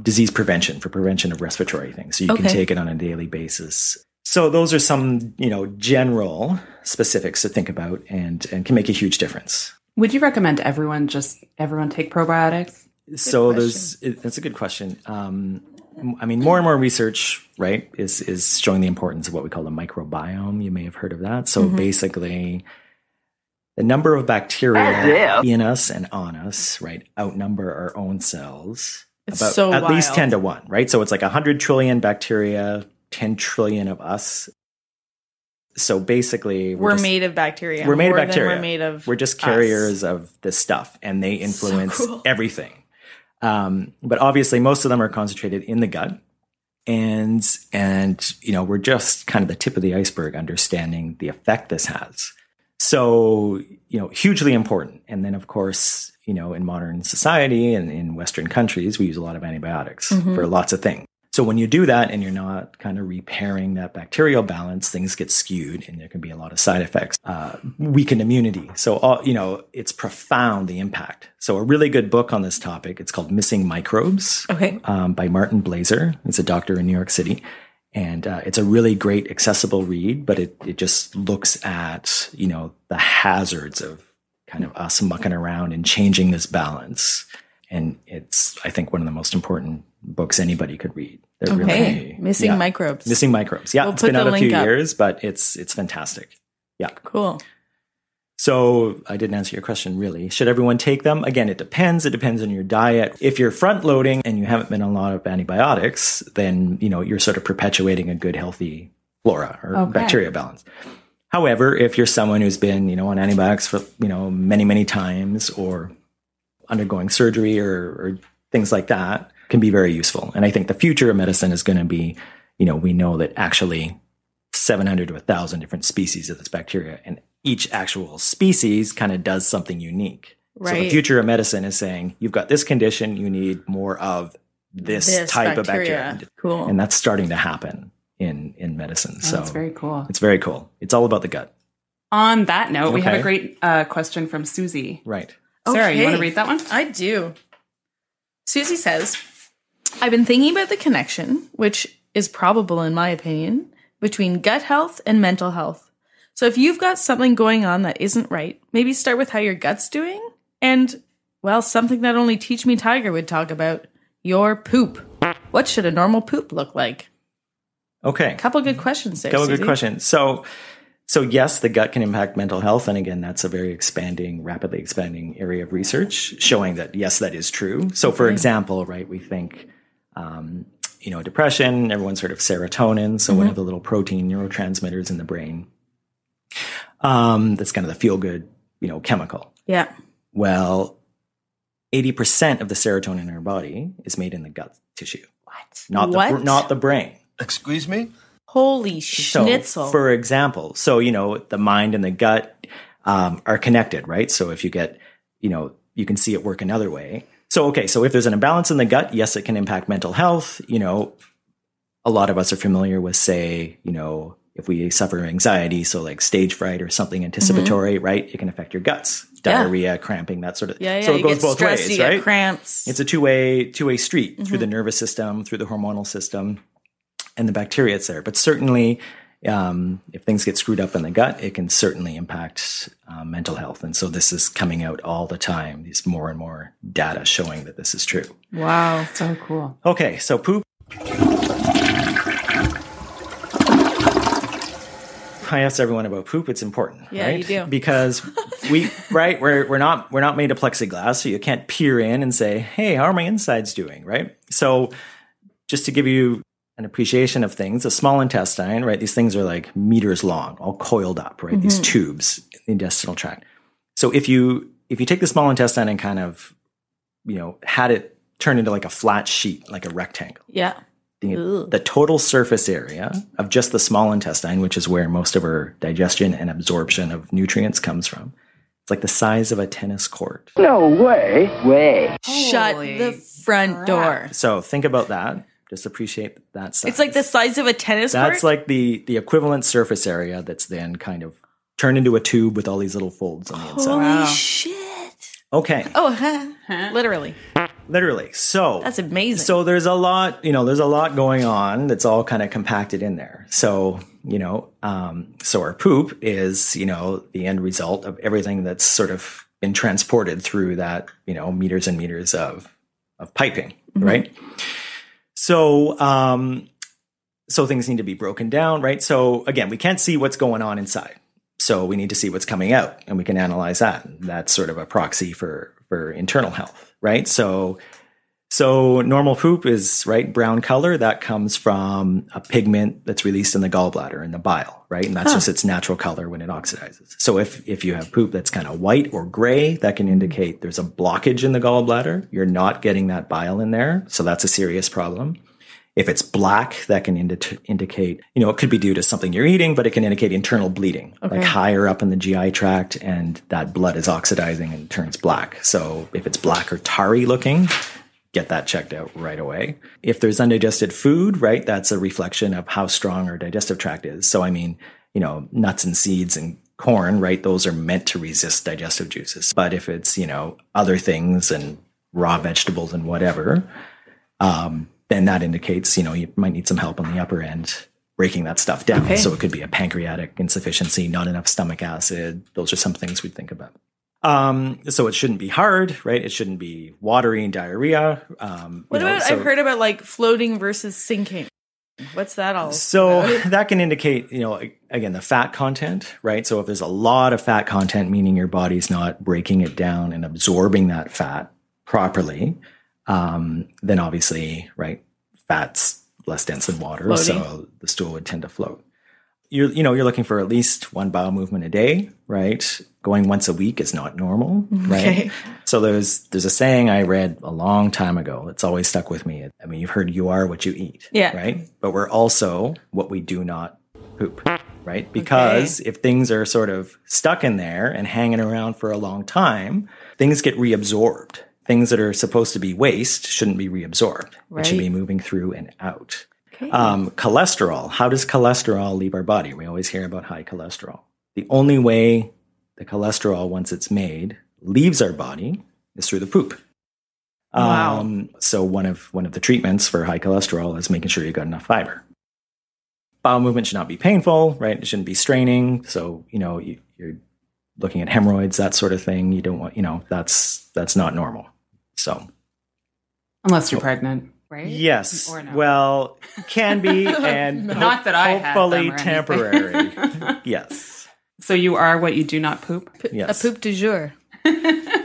disease prevention, for prevention of respiratory things. So you okay. can take it on a daily basis. So those are some, you know, general specifics to think about and, and can make a huge difference. Would you recommend everyone just everyone take probiotics? Good so question. there's it, that's a good question. Um I mean, more and more research, right, is is showing the importance of what we call the microbiome. You may have heard of that. So mm-hmm. basically, the number of bacteria in us and on us, right, outnumber our own cells. It's about so at wild. least ten to one, right? So it's like one hundred trillion bacteria, ten trillion of us. So basically, we're, we're just, made of bacteria. We're made of bacteria. We're made of. We're just carriers us. of this stuff, and they influence so cool. everything. Um, but obviously, most of them are concentrated in the gut, and and you know we're just kind of the tip of the iceberg, understanding the effect this has. So you know, hugely important. And then, of course, you know, in modern society and in Western countries, we use a lot of antibiotics mm-hmm. for lots of things. So when you do that and you're not kind of repairing that bacterial balance, things get skewed and there can be a lot of side effects, uh, weakened immunity. So, all, you know, it's profound, the impact. So a really good book on this topic, it's called Missing Microbes okay. um, by Martin Blaser. He's a doctor in New York City. And uh, it's a really great accessible read, but it, it just looks at, you know, the hazards of kind of us mucking around and changing this balance. And it's, I think, one of the most important books anybody could read. They're okay. really, Missing yeah. Microbes. Missing Microbes. Yeah, we'll it's been out a few up. years, but it's it's fantastic. Yeah. Cool. So I didn't answer your question, really. Should everyone take them? Again, it depends. It depends on your diet. If you're front-loading and you haven't been on a lot of antibiotics, then you know you're sort of perpetuating a good, healthy flora or okay. bacteria balance. However, if you're someone who's been, you know, on antibiotics for, you know, many, many times or undergoing surgery or, or things like that, can be very useful. And I think the future of medicine is going to be, you know, we know that actually seven hundred to one thousand different species of this bacteria, and each actual species kind of does something unique. Right. So the future of medicine is saying, you've got this condition, you need more of this, this type bacteria. of bacteria. Cool. And that's starting to happen in, in medicine. Oh, so that's very cool. It's very cool. It's all about the gut. On that note, okay. we have a great uh, question from Susie. Right. Sarah, okay. you want to read that one? I do. Susie says, I've been thinking about the connection, which is probable in my opinion, between gut health and mental health. So if you've got something going on that isn't right, maybe start with how your gut's doing and, well, something that only Teach Me Tiger would talk about, your poop. What should a normal poop look like? Okay. A couple good questions there, Susie. A couple good questions. So... So yes, the gut can impact mental health. And again, that's a very expanding, rapidly expanding area of research showing that, yes, that is true. So for example, right, we think, um, you know, depression, everyone's heard of serotonin. So mm-hmm. one of the little protein neurotransmitters in the brain, um, that's kind of the feel good, you know, chemical. Yeah. Well, eighty percent of the serotonin in our body is made in the gut tissue. What? Not what? The, not the brain. Excuse me? Holy schnitzel. So, for example, so, you know, the mind and the gut um, are connected, right? So if you get, you know, you can see it work another way. So, okay, so if there's an imbalance in the gut, yes, it can impact mental health. You know, a lot of us are familiar with, say, you know, if we suffer anxiety, so like stage fright or something anticipatory, mm-hmm. right? It can affect your guts, diarrhea, yeah. cramping, that sort of thing. Yeah, yeah, so it goes both stressed, ways, right? Cramps. It's a two-way, two-way street mm-hmm. through the nervous system, through the hormonal system. And the bacteria it's there. But certainly, um, if things get screwed up in the gut, it can certainly impact uh, mental health. And so this is coming out all the time. There's more and more data showing that this is true. Wow. So cool. Okay. So poop. I asked everyone about poop. It's important. Yeah, right? You do. Because we, right, we're, we're not, we're not made of plexiglass. So you can't peer in and say, hey, how are my insides doing? Right. So just to give you an appreciation of things, the small intestine, right? These things are like meters long, all coiled up, right? Mm-hmm. These tubes in the intestinal tract. So if you, if you take the small intestine and kind of, you know, had it turn into like a flat sheet, like a rectangle. Yeah. The, the total surface area of just the small intestine, which is where most of our digestion and absorption of nutrients comes from. It's like the size of a tennis court. No way. Way. Shut Holy the front crap. door. So think about that. Just appreciate that size. It's like the size of a tennis court? That's like the the equivalent surface area that's then kind of turned into a tube with all these little folds on the inside. Holy wow. shit. Okay. Oh, huh, huh. Literally. Literally. So. That's amazing. So there's a lot, you know, there's a lot going on that's all kind of compacted in there. So, you know, um, so our poop is, you know, the end result of everything that's sort of been transported through that, you know, meters and meters of, of piping, mm-hmm. right? So, um, so things need to be broken down, right? So again, we can't see what's going on inside. So we need to see what's coming out and we can analyze that. That's sort of a proxy for, for internal health, right? So So normal poop is, right, brown color. That comes from a pigment that's released in the gallbladder, in the bile, right? And that's huh. just its natural color when it oxidizes. So if, if you have poop that's kind of white or gray, that can indicate there's a blockage in the gallbladder. You're not getting that bile in there. So that's a serious problem. If it's black, that can indi- indicate, you know, it could be due to something you're eating, but it can indicate internal bleeding, okay. like higher up in the G I tract, and that blood is oxidizing and turns black. So if it's black or tarry looking, get that checked out right away. If there's undigested food, right, that's a reflection of how strong our digestive tract is. So, I mean, you know, nuts and seeds and corn, right, those are meant to resist digestive juices. But if it's, you know, other things and raw vegetables and whatever, um, then that indicates, you know, you might need some help on the upper end, breaking that stuff down. Okay. So it could be a pancreatic insufficiency, not enough stomach acid. Those are some things we'd think about. Um, so it shouldn't be hard, right? It shouldn't be watery and diarrhea. Um, what you know, about, so, I've heard about like floating versus sinking. What's that all? So about? That can indicate, you know, again, the fat content, right? So if there's a lot of fat content, meaning your body's not breaking it down and absorbing that fat properly, Um, then obviously, right, fat's less dense than water, floating. So the stool would tend to float. You're, you know, you're looking for at least one bowel movement a day, right? Going once a week is not normal, right? Okay. So there's there's a saying I read a long time ago. It's always stuck with me. I mean, you've heard you are what you eat, yeah. right? But we're also what we do not poop, right? Because okay. if things are sort of stuck in there and hanging around for a long time, things get reabsorbed. Things that are supposed to be waste shouldn't be reabsorbed. Right. It should be moving through and out. Okay. Um, cholesterol. How does cholesterol leave our body? We always hear about high cholesterol. The only way the cholesterol, once it's made, leaves our body is through the poop. Wow. Um, so one of one of the treatments for high cholesterol is making sure you got enough fiber. Bowel movement should not be painful, right? It shouldn't be straining. So, you know, you, you're looking at hemorrhoids, that sort of thing. You don't want, you know, that's that's not normal. So, unless you're so, pregnant, right? Yes. Or no. Well, can be, and no. ho- not that I hopefully temporary. Yes. So you are what you do not poop. P- yes. A poop du jour.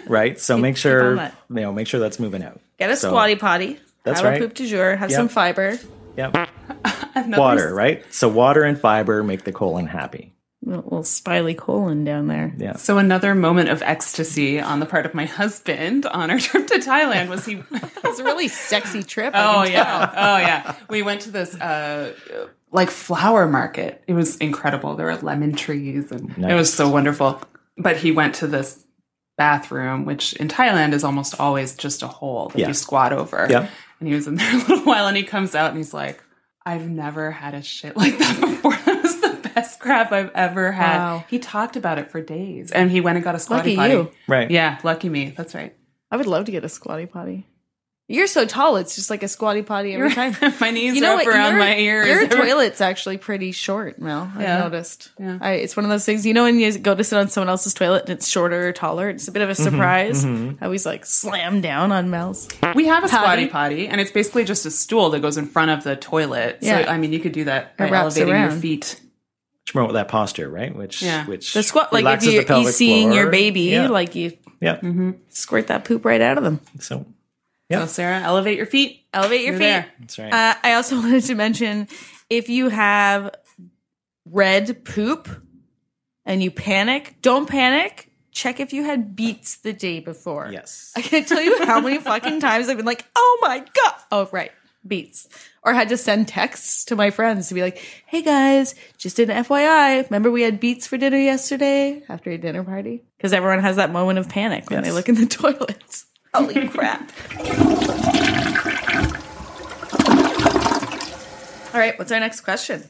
Right. So make sure you know make sure that's moving out. Get a so, squatty potty. That's have right. Have a poop du jour. Have yep. some fiber. Yep. Water, right? So water and fiber make the colon happy. Little spily colon down there. Yeah. So another moment of ecstasy on the part of my husband on our trip to Thailand was he. It was a really sexy trip. Oh yeah. Oh yeah. We went to this uh, like flower market. It was incredible. There were lemon trees, and nice. It was so wonderful. But he went to this bathroom, which in Thailand is almost always just a hole that yeah. you squat over. Yeah. And he was in there a little while, and he comes out, and he's like, "I've never had a shit like that before." Best crap I've ever had. Wow. He talked about it for days, and he went and got a squatty potty. Lucky you. Right. Yeah, lucky me. That's right. I would love to get a squatty potty. You're so tall, it's just like a squatty potty every time. My knees you know are up what? Around your, my ears. Your toilet's actually pretty short, Mel. I've yeah. noticed. Yeah. I, it's one of those things, you know, when you go to sit on someone else's toilet and it's shorter or taller, it's a bit of a surprise. Mm-hmm. I always like slam down on Mel's. We have a potty. squatty potty, and it's basically just a stool that goes in front of the toilet. Yeah. So, I mean, you could do that by elevating around. Your feet. More with that posture, right? Which, yeah. which the squat, like if you, you're seeing floor. Your baby, yeah. like you yeah. mm-hmm, squirt that poop right out of them. So, yeah. So Sarah, elevate your feet. Elevate your you're feet. There. That's right. Uh, I also wanted to mention, if you have red poop and you panic, don't panic. Check if you had beets the day before. Yes. I can't tell you how many fucking times I've been like, oh my God. Oh, right. Beets. Or had to send texts to my friends to be like, hey guys, just an F Y I. Remember we had beets for dinner yesterday after a dinner party? Because everyone has that moment of panic when yes. they look in the toilets. Holy crap. All right, what's our next question?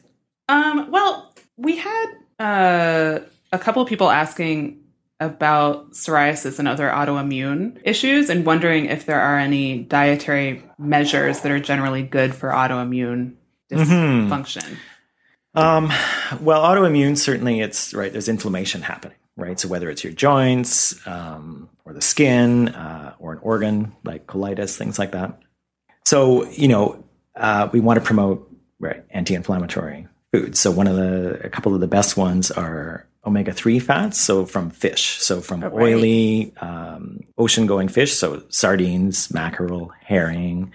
Um, well, we had uh, a couple of people asking about psoriasis and other autoimmune issues, and wondering if there are any dietary measures that are generally good for autoimmune dysfunction. Mm-hmm. Um, well, autoimmune, certainly it's right. There's inflammation happening, right? So whether it's your joints um, or the skin uh, or an organ like colitis, things like that. So, you know, uh, we want to promote right, anti-inflammatory foods. So one of the, a couple of the best ones are omega three fats, so from fish, so from oh, oily, right. um, ocean-going fish, so sardines, mackerel, herring,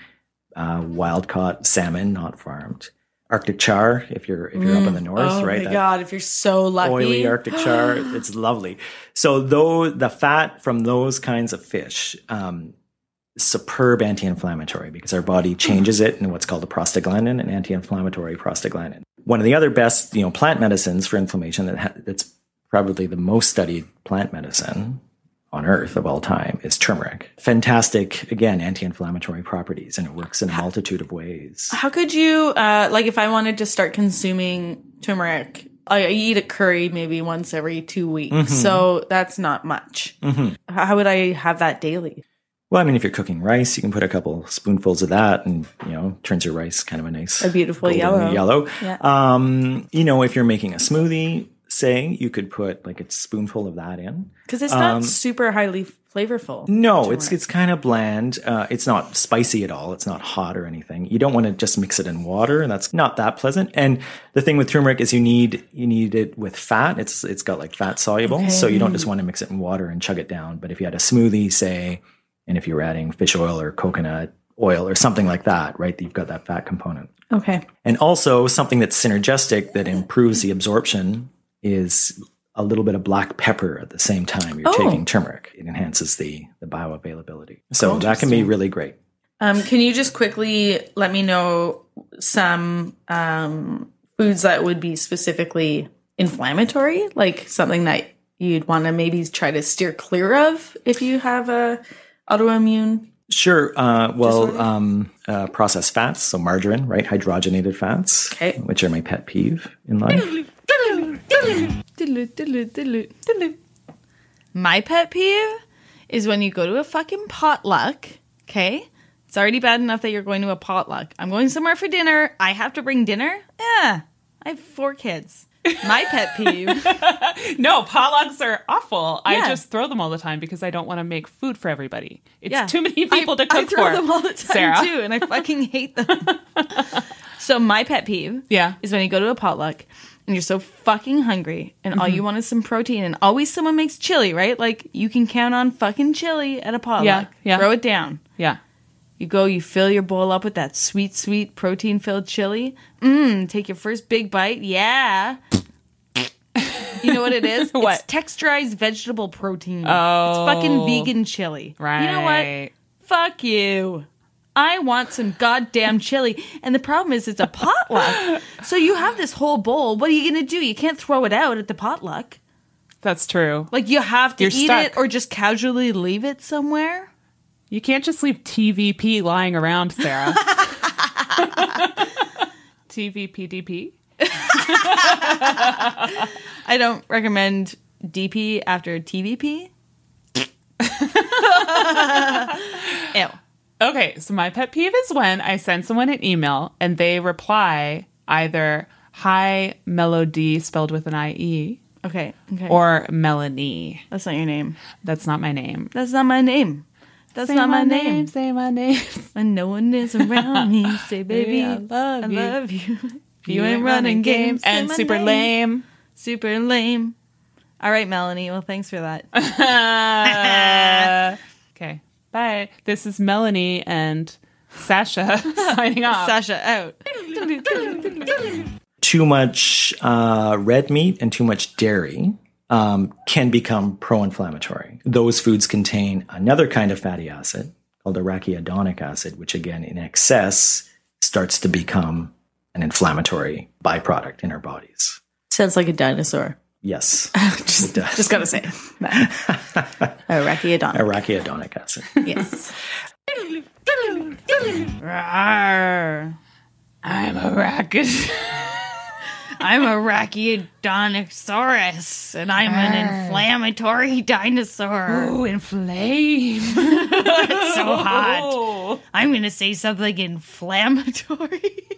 uh, wild-caught salmon, not farmed. Arctic char, if you're if you're mm. up in the north, oh right? Oh my God, if you're so lucky. Oily Arctic char, it's lovely. So though the fat from those kinds of fish, um, superb anti-inflammatory because our body changes it in what's called a prostaglandin, an anti-inflammatory prostaglandin. One of the other best, you know, plant medicines for inflammation that ha- that's probably the most studied plant medicine on earth of all time is turmeric. Fantastic, again, anti-inflammatory properties, and it works in a multitude of ways. How could you, uh, like if I wanted to start consuming turmeric, I eat a curry maybe once every two weeks, mm-hmm. so that's not much. Mm-hmm. How would I have that daily? Well, I mean, if you're cooking rice, you can put a couple spoonfuls of that and, you know, turns your rice kind of a nice... A beautiful yellow. Yellow. Yeah. Um, you know, if you're making a smoothie... Say you could put like a spoonful of that in because it's not um, super highly flavorful. No, turmeric. it's it's kind of bland. Uh, it's not spicy at all. It's not hot or anything. You don't want to just mix it in water, and that's not that pleasant. And the thing with turmeric is you need you need it with fat. It's it's got like fat soluble, okay. So you don't just want to mix it in water and chug it down. But if you had a smoothie, say, and if you're adding fish oil or coconut oil or something like that, right? You've got that fat component. Okay. And also something that's synergistic that improves the absorption is a little bit of black pepper at the same time you're oh. taking turmeric. It enhances the, the bioavailability. So that can be really great. Um, can you just quickly let me know some um, foods that would be specifically inflammatory, like something that you'd want to maybe try to steer clear of if you have a autoimmune? Sure. Uh, well, um, uh, processed fats, so margarine, right? Hydrogenated fats, okay. which are my pet peeve in life. My pet peeve is when you go to a fucking potluck, okay? It's already bad enough that you're going to a potluck. I'm going somewhere for dinner. I have to bring dinner? Yeah. I have four kids. My pet peeve. No, potlucks are awful. Yeah. I just throw them all the time because I don't want to make food for everybody. It's yeah. too many people I, to cook for. I throw for. them all the time, Sarah. too, and I fucking hate them. So my pet peeve yeah. is when you go to a potluck and you're so fucking hungry, and mm-hmm. all you want is some protein, and always someone makes chili, right? Like, you can count on fucking chili at a potluck. Yeah, yeah. Throw it down. Yeah. You go, you fill your bowl up with that sweet, sweet protein-filled chili. Mmm, take your first big bite. Yeah. You know what it is? What? It's texturized vegetable protein. Oh. It's fucking vegan chili. Right. You know what? Fuck you. I want some goddamn chili. And the problem is it's a potluck. So you have this whole bowl. What are you going to do? You can't throw it out at the potluck. That's true. Like, you have to You're eat stuck. it or just casually leave it somewhere. You can't just leave T V P lying around, Sarah. T V P D P? I don't recommend D P after T V P. Ew. Okay, so my pet peeve is when I send someone an email and they reply either hi Melody spelled with an I E. Okay, okay. Or Melanie. That's not your name. That's not my name. That's not my name. That's say not my, my name. name. Say my name. When no one is around me, say baby, I love I you. Love you. If you ain't running games. And super name. lame. Super lame. All right, Melanie. Well, thanks for that. Okay. Bye. This is Melanie and Sasha signing off. Sasha out. Too much uh, red meat and too much dairy um, can become pro-inflammatory. Those foods contain another kind of fatty acid called arachidonic acid, which again, in excess, starts to become an inflammatory byproduct in our bodies. Sounds like a dinosaur. Yes. just just got to say that. Arachidonic. Arachidonic acid. Yes. I'm arachid. I'm arachidonicosaurus, and I'm an inflammatory dinosaur. Ooh, inflame. It's so hot. I'm going to say something inflammatory.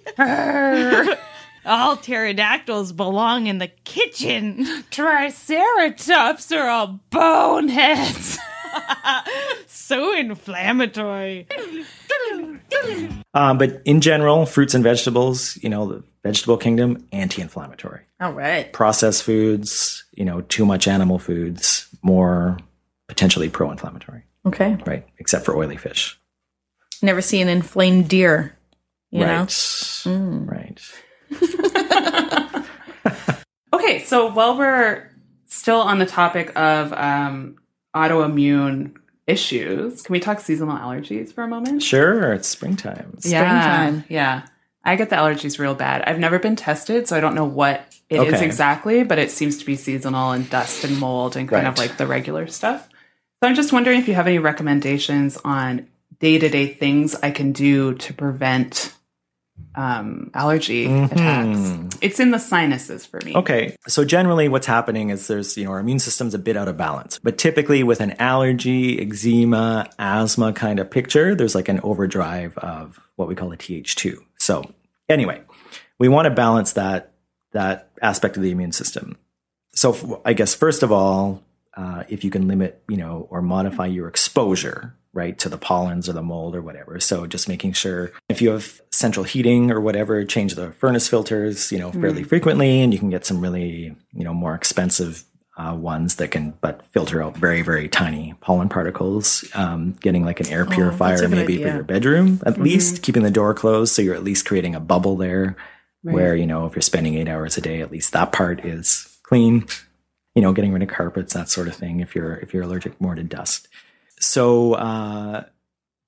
All pterodactyls belong in the kitchen. Triceratops are all boneheads. So inflammatory. Um, but in general, fruits and vegetables, you know, the vegetable kingdom, anti-inflammatory. All right. Processed foods, you know, too much animal foods, more potentially pro-inflammatory. Okay. Right. Except for oily fish. Never see an inflamed deer. You right. know? Mm. Right. Okay. So while we're still on the topic of um, autoimmune issues, can we talk seasonal allergies for a moment? Sure. It's springtime. Yeah. Springtime. Yeah. I get the allergies real bad. I've never been tested, so I don't know what it okay. is exactly, but it seems to be seasonal and dust and mold and kind right. of like the regular stuff. So I'm just wondering if you have any recommendations on day-to-day things I can do to prevent um, allergy mm-hmm. attacks. It's in the sinuses for me. Okay. So generally what's happening is there's, you know, our immune system's a bit out of balance, but typically with an allergy, eczema, asthma kind of picture, there's like an overdrive of what we call a T H two. So anyway, we want to balance that, that aspect of the immune system. So f- I guess, first of all, uh, if you can limit, you know, or modify your exposure, right, to the pollens or the mold or whatever. So just making sure if you have central heating or whatever, change the furnace filters, you know, fairly mm. frequently, and you can get some really, you know, more expensive uh, ones that can, but filter out very, very tiny pollen particles. Um, getting like an air purifier oh, maybe idea. for your bedroom, at mm-hmm. least keeping the door closed. So you're at least creating a bubble there right. where, you know, if you're spending eight hours a day, at least that part is clean, you know, getting rid of carpets, that sort of thing. If you're, if you're allergic more to dust. So, uh, do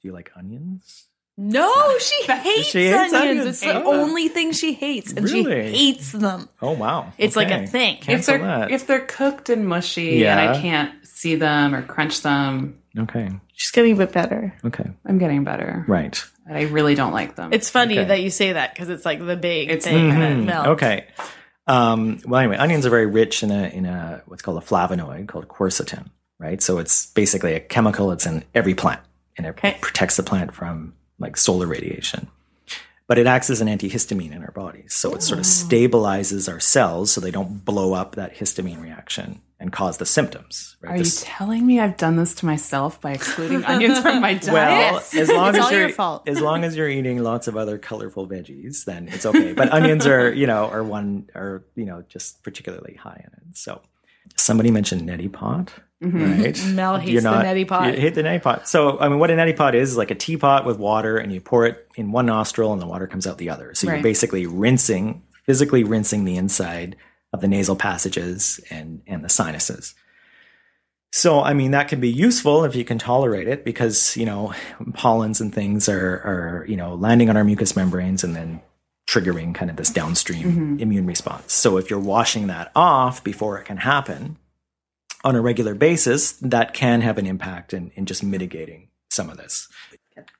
you like onions? No, she hates, she hates onions. onions. It's the oh. only thing she hates, and really? she hates them. Oh, wow. It's okay. like a thing. Cancel if they're that. If they're cooked and mushy yeah. and I can't see them or crunch them. Okay. She's getting a bit better. Okay. I'm getting better. Right. But I really don't like them. It's funny okay. that you say that because it's like the big it's, thing mm-hmm. that melts. Okay. Um, well, anyway, onions are very rich in a in a what's called a flavonoid called quercetin. Right. So it's basically a chemical. It's in every plant, and it okay. protects the plant from like solar radiation. But it acts as an antihistamine in our bodies. So Ooh. it sort of stabilizes our cells so they don't blow up that histamine reaction and cause the symptoms. Right? Are this- you telling me I've done this to myself by excluding onions from my diet? Well, yes. as long it's as all you're, your fault. As long as you're eating lots of other colorful veggies, then it's okay. But onions are, you know, are one are, you know, just particularly high in it. So somebody mentioned neti pot. Mm-hmm. Right. Mel hates You're not, the neti pot. You hate the neti pot. So, I mean, what a neti pot is, is like a teapot with water, and you pour it in one nostril and the water comes out the other. So right. you're basically rinsing, physically rinsing the inside of the nasal passages and, and the sinuses. So, I mean, that can be useful if you can tolerate it because, you know, pollens and things are, are you know, landing on our mucous membranes and then triggering kind of this downstream mm-hmm. immune response. So if you're washing that off before it can happen on a regular basis, that can have an impact in, in just mitigating some of this.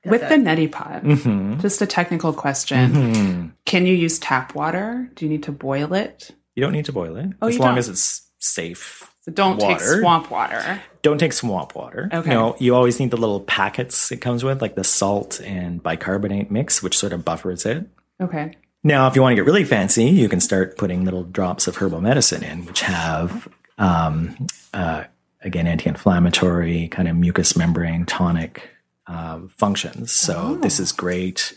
With the neti pot, mm-hmm. just a technical question. Mm-hmm. Can you use tap water? Do you need to boil it? You don't need to boil it. Oh, as long don't. as it's safe. So don't water. take swamp water. Don't take swamp water. Okay. No, you always need the little packets it comes with, like the salt and bicarbonate mix, which sort of buffers it. Okay. Now, if you want to get really fancy, you can start putting little drops of herbal medicine in, which have... Um, uh, again, anti-inflammatory kind of mucous membrane tonic uh, functions. So oh. this is great.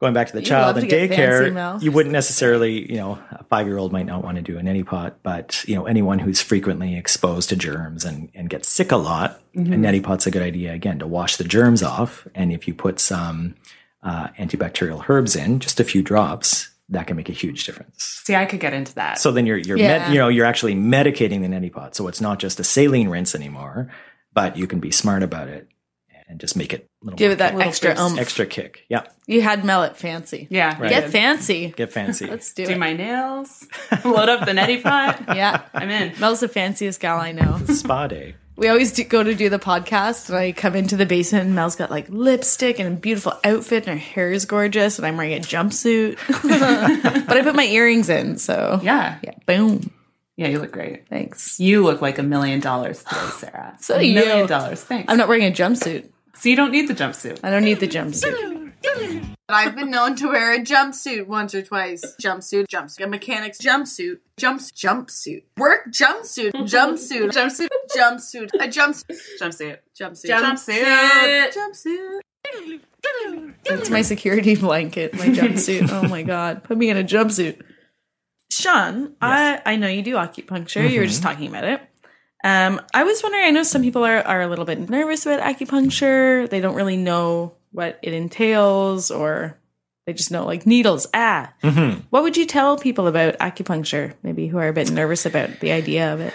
Going back to the You'd child and daycare, fancy, you wouldn't necessarily, you know, a five-year-old might not want to do a neti pot, but, you know, anyone who's frequently exposed to germs and, and gets sick a lot, mm-hmm. a neti pot's a good idea, again, to wash the germs off. And if you put some uh, antibacterial herbs in, just a few drops, that can make a huge difference. See, I could get into that. So then you're you're yeah. med, you know you're actually medicating the neti pot. So it's not just a saline rinse anymore, but you can be smart about it and just make it a little give more it that kick. extra oomph. extra kick. Yeah, you had Mellet fancy. Yeah, right. get fancy, get fancy. Let's do, do it. Do my nails. Load up the neti pot. Yeah, I'm in. Mel's the fanciest gal I know. It's spa day. We always do, go to do the podcast, and I come into the basement, and Mel's got, like, lipstick and a beautiful outfit, and her hair is gorgeous, and I'm wearing a jumpsuit. But I put my earrings in, so. Yeah. Yeah. Boom. Yeah, you look great. Thanks. You look like a million dollars today, Sarah. So do you. A million dollars. Thanks. I'm not wearing a jumpsuit. So you don't need the jumpsuit. I don't need the jumpsuit. I've been known to wear a jumpsuit once or twice. Jumpsuit, jumpsuit, a mechanic's jumpsuit, jumps, jumpsuit, work jumpsuit, jumpsuit, jumpsuit, jumpsuit, a jumpsuit, jumpsuit, jumpsuit, jumpsuit, jumpsuit. That's my security blanket, my jumpsuit. Oh my God. Put me in a jumpsuit. Sean, yes. I, I know you do acupuncture. Mm-hmm. You were just talking about it. Um, I was wondering, I know some people are, are a little bit nervous about acupuncture. They don't really know what it entails, or they just know, like, needles. Ah, mm-hmm. What would you tell people about acupuncture? Maybe who are a bit nervous about the idea of it.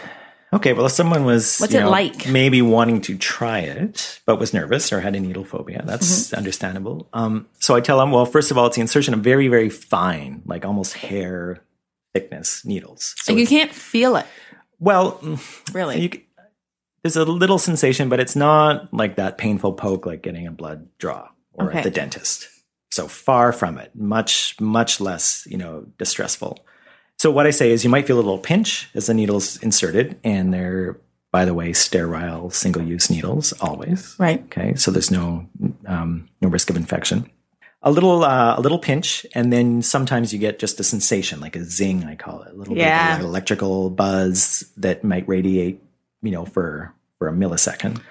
Okay, well, if someone was What's you know, it like? maybe wanting to try it, but was nervous or had a needle phobia, that's mm-hmm. understandable. Um, so I tell them, well, first of all, it's the insertion of very, very fine, like almost hair thickness needles. So like you can't feel it. Well, really, you, there's a little sensation, but it's not like that painful poke like getting a blood draw or okay. at the dentist. So far from it, much, much less, you know, distressful. So what I say is you might feel a little pinch as the needle's inserted, and they're, by the way, sterile, single-use needles always. Right. Okay, so there's no um, no risk of infection. A little uh, a little pinch, and then sometimes you get just a sensation, like a zing, I call it, a little yeah. bit of an electrical buzz that might radiate, you know, for, for a millisecond,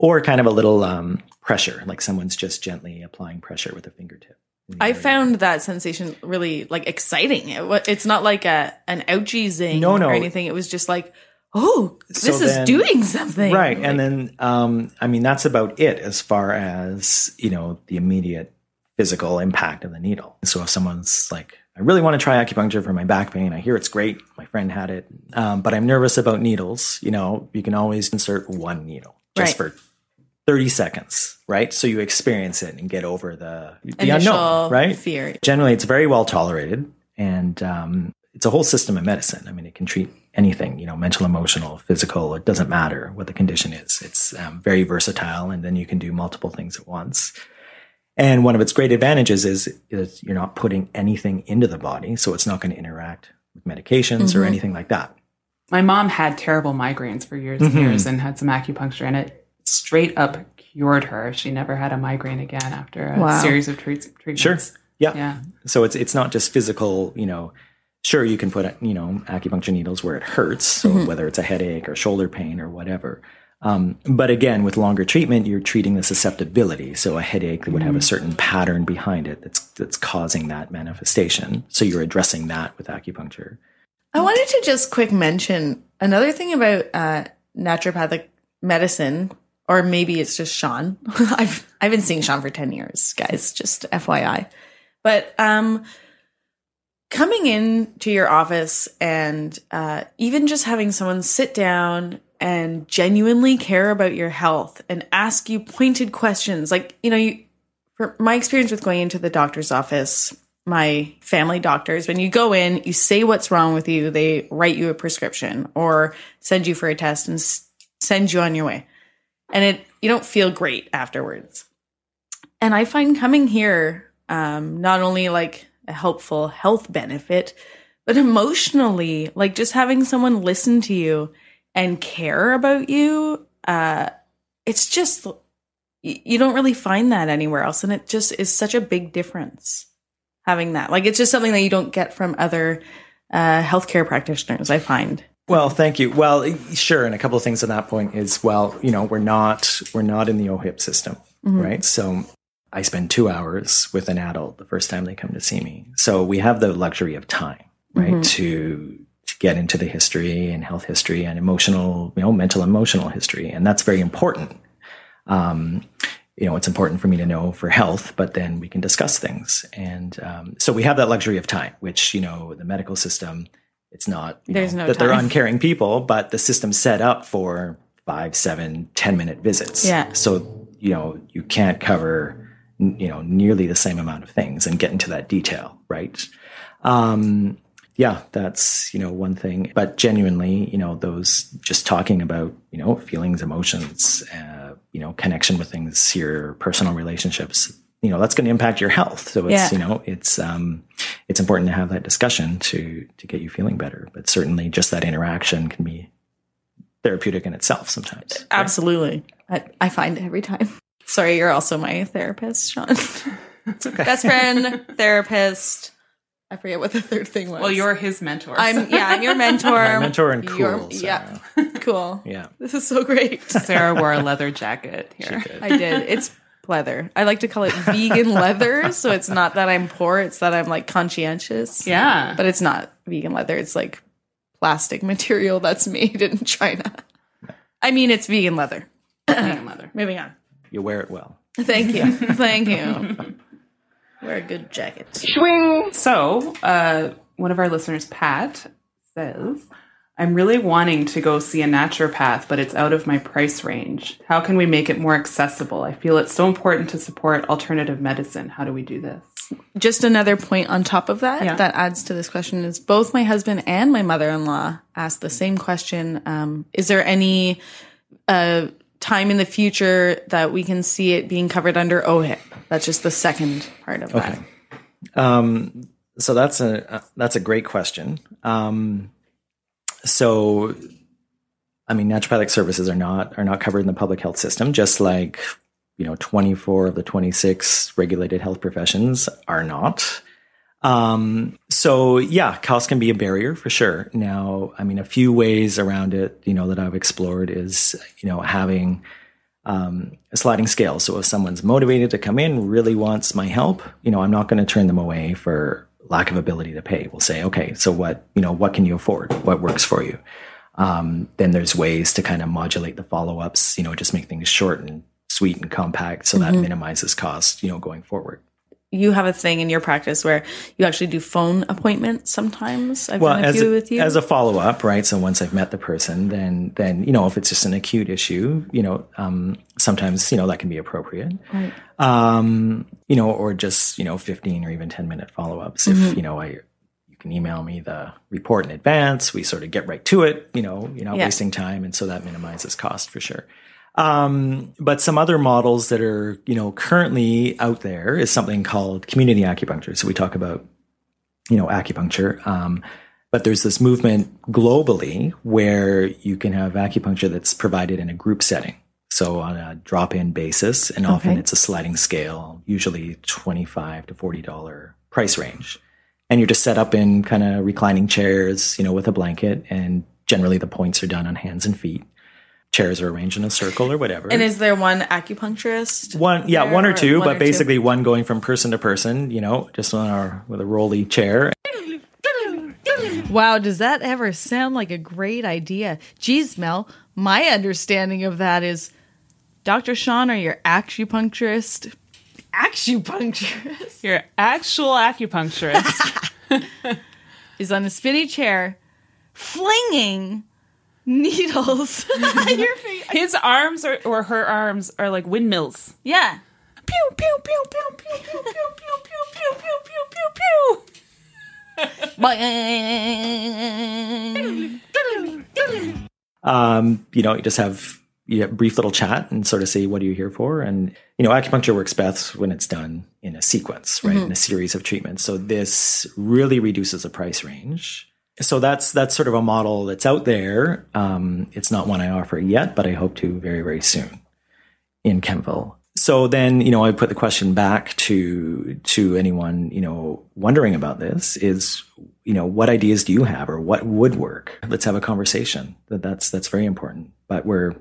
or kind of a little um, pressure, like someone's just gently applying pressure with a fingertip. I found that sensation really, like, exciting. It, it's not like a an ouchie zing no, no. or anything. It was just like, oh, this so then, is doing something. Right. Like, and then, um, I mean, that's about it as far as, you know, the immediate physical impact of the needle. So if someone's like, I really want to try acupuncture for my back pain. I hear it's great. My friend had it. Um, but I'm nervous about needles. You know, you can always insert one needle just right. for thirty seconds, right? So you experience it and get over the, the unknown, right? Fear. Generally, it's very well tolerated, and um, it's a whole system of medicine. I mean, it can treat anything, you know, mental, emotional, physical. It doesn't matter what the condition is. It's um, very versatile, and then you can do multiple things at once. And one of its great advantages is, is you're not putting anything into the body, so it's not going to interact with medications mm-hmm. or anything like that. My mom had terrible migraines for years and mm-hmm. years and had some acupuncture, and it straight up cured her. She never had a migraine again after a wow. series of treats, treatments. Sure. Yeah. yeah. So it's it's not just physical, you know, sure, you can put, you know, acupuncture needles where it hurts, so mm-hmm. whether it's a headache or shoulder pain or whatever. Um, but again, with longer treatment, you're treating the susceptibility. So a headache that would mm-hmm. have a certain pattern behind it that's that's causing that manifestation. So you're addressing that with acupuncture. I wanted to just quick mention another thing about uh, naturopathic medicine. Or maybe it's just Sean. I've I've been seeing Sean for ten years, guys, just F Y I. But um, coming into your office and uh, even just having someone sit down and genuinely care about your health and ask you pointed questions. Like, you know, you, for my experience with going into the doctor's office, my family doctors, when you go in, you say what's wrong with you. They write you a prescription or send you for a test and s- send you on your way. And it you don't feel great afterwards. And I find coming here, um, not only like a helpful health benefit, but emotionally, like just having someone listen to you and care about you, uh, it's just, you don't really find that anywhere else. And it just is such a big difference having that. Like it's just something that you don't get from other uh, healthcare practitioners, I find. Well, thank you. Well, sure. And a couple of things on that point is, well, you know, we're not, we're not in the O H I P system, mm-hmm. right? So I spend two hours with an adult the first time they come to see me. So we have the luxury of time, right? Mm-hmm. To, to get into the history and health history and emotional, you know, mental, emotional history. And that's very important. Um, you know, it's important for me to know for health, but then we can discuss things. And um, so we have that luxury of time, which, you know, the medical system, it's not you know, no that time. They're uncaring people, but the system's set up for five, seven, ten-minute visits. Yeah. So, you know, you can't cover, you know, nearly the same amount of things and get into that detail, right? Um, yeah, that's, you know, one thing. But genuinely, you know, those just talking about, you know, feelings, emotions, uh, you know, connection with things, your personal relationships, you know, that's going to impact your health. So it's, yeah. you know, it's, um, it's important to have that discussion to, to get you feeling better, but certainly just that interaction can be therapeutic in itself sometimes. Right? Absolutely. I, I find it every time. Sorry. You're also my therapist, Sean. It's okay. Best friend, therapist. I forget what the third thing was. Well, you're his mentor. So. I'm yeah, I'm your mentor. My mentor and cool. Your, yeah, cool. Yeah. This is so great. Sarah wore a leather jacket here. She did. I did. It's leather. I like to call it vegan leather. So it's not that I'm poor. It's that I'm like conscientious. Yeah. But it's not vegan leather. It's like plastic material that's made in China. I mean, it's vegan leather. Vegan leather. Moving on. You wear it well. Thank you. Thank you. Wear a good jacket. Swing. So uh, one of our listeners, Pat, says, I'm really wanting to go see a naturopath, but it's out of my price range. How can we make it more accessible? I feel it's so important to support alternative medicine. How do we do this? Just another point on top of that, yeah. that adds to this question is both my husband and my mother-in-law asked the same question. Um, is there any uh, time in the future that we can see it being covered under O H I P? That's just the second part of okay. that. Um, so that's a, uh, that's a great question. Um, So, I mean, naturopathic services are not are not covered in the public health system, just like, you know, twenty-four of the twenty-six regulated health professions are not. Um, so, yeah, cost can be a barrier for sure. Now, I mean, a few ways around it, you know, that I've explored is, you know, having um, a sliding scale. So if someone's motivated to come in, really wants my help, you know, I'm not going to turn them away for lack of ability to pay. We'll say, okay, so what, you know, what can you afford? What works for you? Um, then there's ways to kind of modulate the follow-ups, you know, just make things short and sweet and compact. So mm-hmm. that minimizes cost, you know, going forward. You have a thing in your practice where you actually do phone appointments sometimes. I've well, done a few a, with you. As a follow-up, right? So once I've met the person, then, then, you know, if it's just an acute issue, you know, um, sometimes, you know, that can be appropriate, right. um, you know, or just, you know, fifteen or even ten minute follow-ups. If, mm-hmm. you know, I, you can email me the report in advance, we sort of get right to it, you know, you're not yeah. wasting time. And so that minimizes cost for sure. Um, but some other models that are, you know, currently out there is something called community acupuncture. So we talk about, you know, acupuncture. Um, but there's this movement globally where you can have acupuncture that's provided in a group setting. So on a drop-in basis, and often okay. it's a sliding scale, usually twenty-five to forty dollars price range. And you're just set up in kind of reclining chairs, you know, with a blanket, and generally the points are done on hands and feet. Chairs are arranged in a circle or whatever. And is there one acupuncturist? One, yeah, there, one or two, or one but or basically two? One going from person to person, you know, just on our with a rolly chair. Wow, does that ever sound like a great idea? Geez, Mel, my understanding of that is Doctor Sean or your acupuncturist. Acupuncturist? Your actual acupuncturist is on a spinny chair flinging needles. Your his arms are, or her arms are like windmills. Yeah. Pew pew pew pew pew pew pew pew pew pew pew pew pew. Um, you know, you just have you know, brief little chat and sort of say, what are you here for? And, you know, acupuncture works best when it's done in a sequence, right? Mm-hmm. In a series of treatments. So this really reduces the price range. So that's that's sort of a model that's out there. Um, it's not one I offer yet, but I hope to very, very soon in Kemptville. So then, you know, I put the question back to to anyone, you know, wondering about this is, you know, what ideas do you have or what would work? Let's have a conversation. That that's that's very important. But we're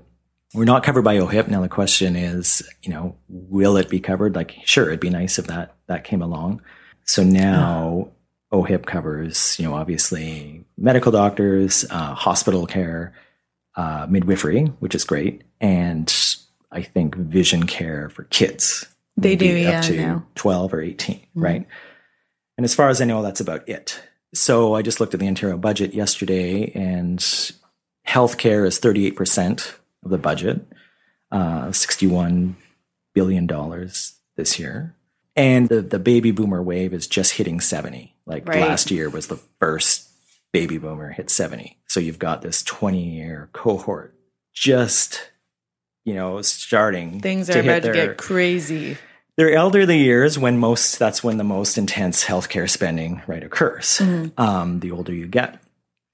we're not covered by O H I P. Now the question is, you know, will it be covered? Like, sure, it'd be nice if that that came along. So now. Yeah. O H I P covers, you know, obviously medical doctors, uh, hospital care, uh, midwifery, which is great. And I think vision care for kids. They do, yeah. Up to now. twelve or eighteen, mm-hmm. right? And as far as I know, that's about it. So I just looked at the Ontario budget yesterday, and healthcare is thirty-eight percent of the budget, uh, sixty-one billion dollars this year. And the, the baby boomer wave is just hitting seventy. Like right. last year was the first baby boomer hit seventy. So you've got this twenty-year cohort just, you know, starting. Things are about to get crazy. Their elderly years when most, that's when the most intense healthcare spending, right, occurs, mm-hmm. um, the older you get.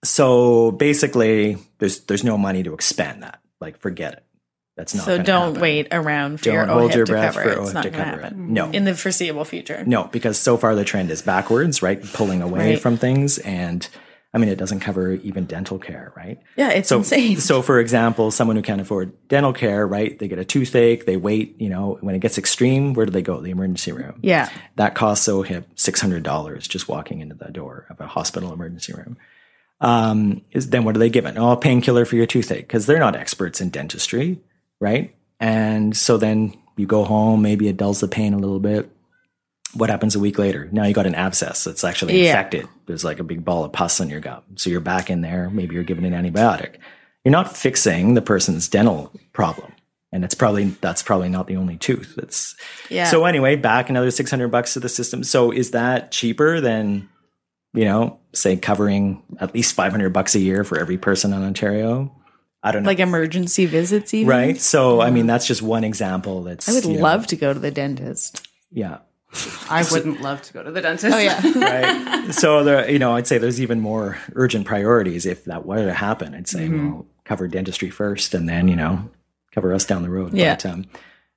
So basically, there's there's no money to expand that. Like, forget it. That's not so don't happen. Wait around for don't your hold O H I P your breath to cover for it. It's not to cover it. No. In the foreseeable future. No, because so far the trend is backwards, right? Pulling away right. from things. And I mean, it doesn't cover even dental care, right? Yeah, it's so insane. So, for example, someone who can't afford dental care, right? They get a toothache, they wait, you know, when it gets extreme, where do they go? The emergency room. Yeah. That costs O H I P six hundred dollars just walking into the door of a hospital emergency room. Um, is, then what are they given? Oh, a painkiller for your toothache, because they're not experts in dentistry, right? And so then you go home, maybe it dulls the pain a little bit. What happens a week later? Now you got an abscess that's actually yeah. infected. There's like a big ball of pus on your gum. So you're back in there. Maybe you're given an antibiotic. You're not fixing the person's dental problem. And it's probably, that's probably not the only tooth. It's, yeah. So anyway, back another six hundred bucks to the system. So is that cheaper than, you know, say covering at least five hundred bucks a year for every person in Ontario? I don't know. Like emergency visits even? Right. So, I mean, that's just one example. That's, I would you know, love to go to the dentist. Yeah. I wouldn't love to go to the dentist. Oh, yeah. Right. So, there, you know, I'd say there's even more urgent priorities if that were to happen. I'd say, mm-hmm. well, cover dentistry first and then, you know, cover us down the road. Yeah. But um,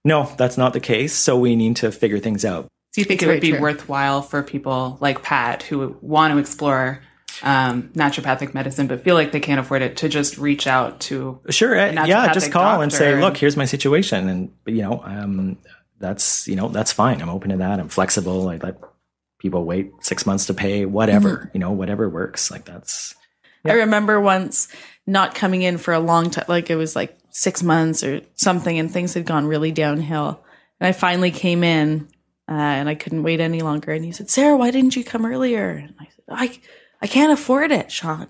no, that's not the case. So we need to figure things out. Do you think it's it would be true. worthwhile for people like Pat who want to explore um, naturopathic medicine but feel like they can't afford it to just reach out to Sure. a naturopathic yeah, just call and say, look, here's my situation. And, you know, um, that's, you know, that's fine. I'm open to that. I'm flexible. I let people wait six months to pay, whatever, mm-hmm. you know, whatever works. Like that's, yeah. I remember once not coming in for a long time, like it was like six months or something and things had gone really downhill. And I finally came in uh, and I couldn't wait any longer. And he said, Sarah, why didn't you come earlier? And I said, I, I can't afford it, Sean.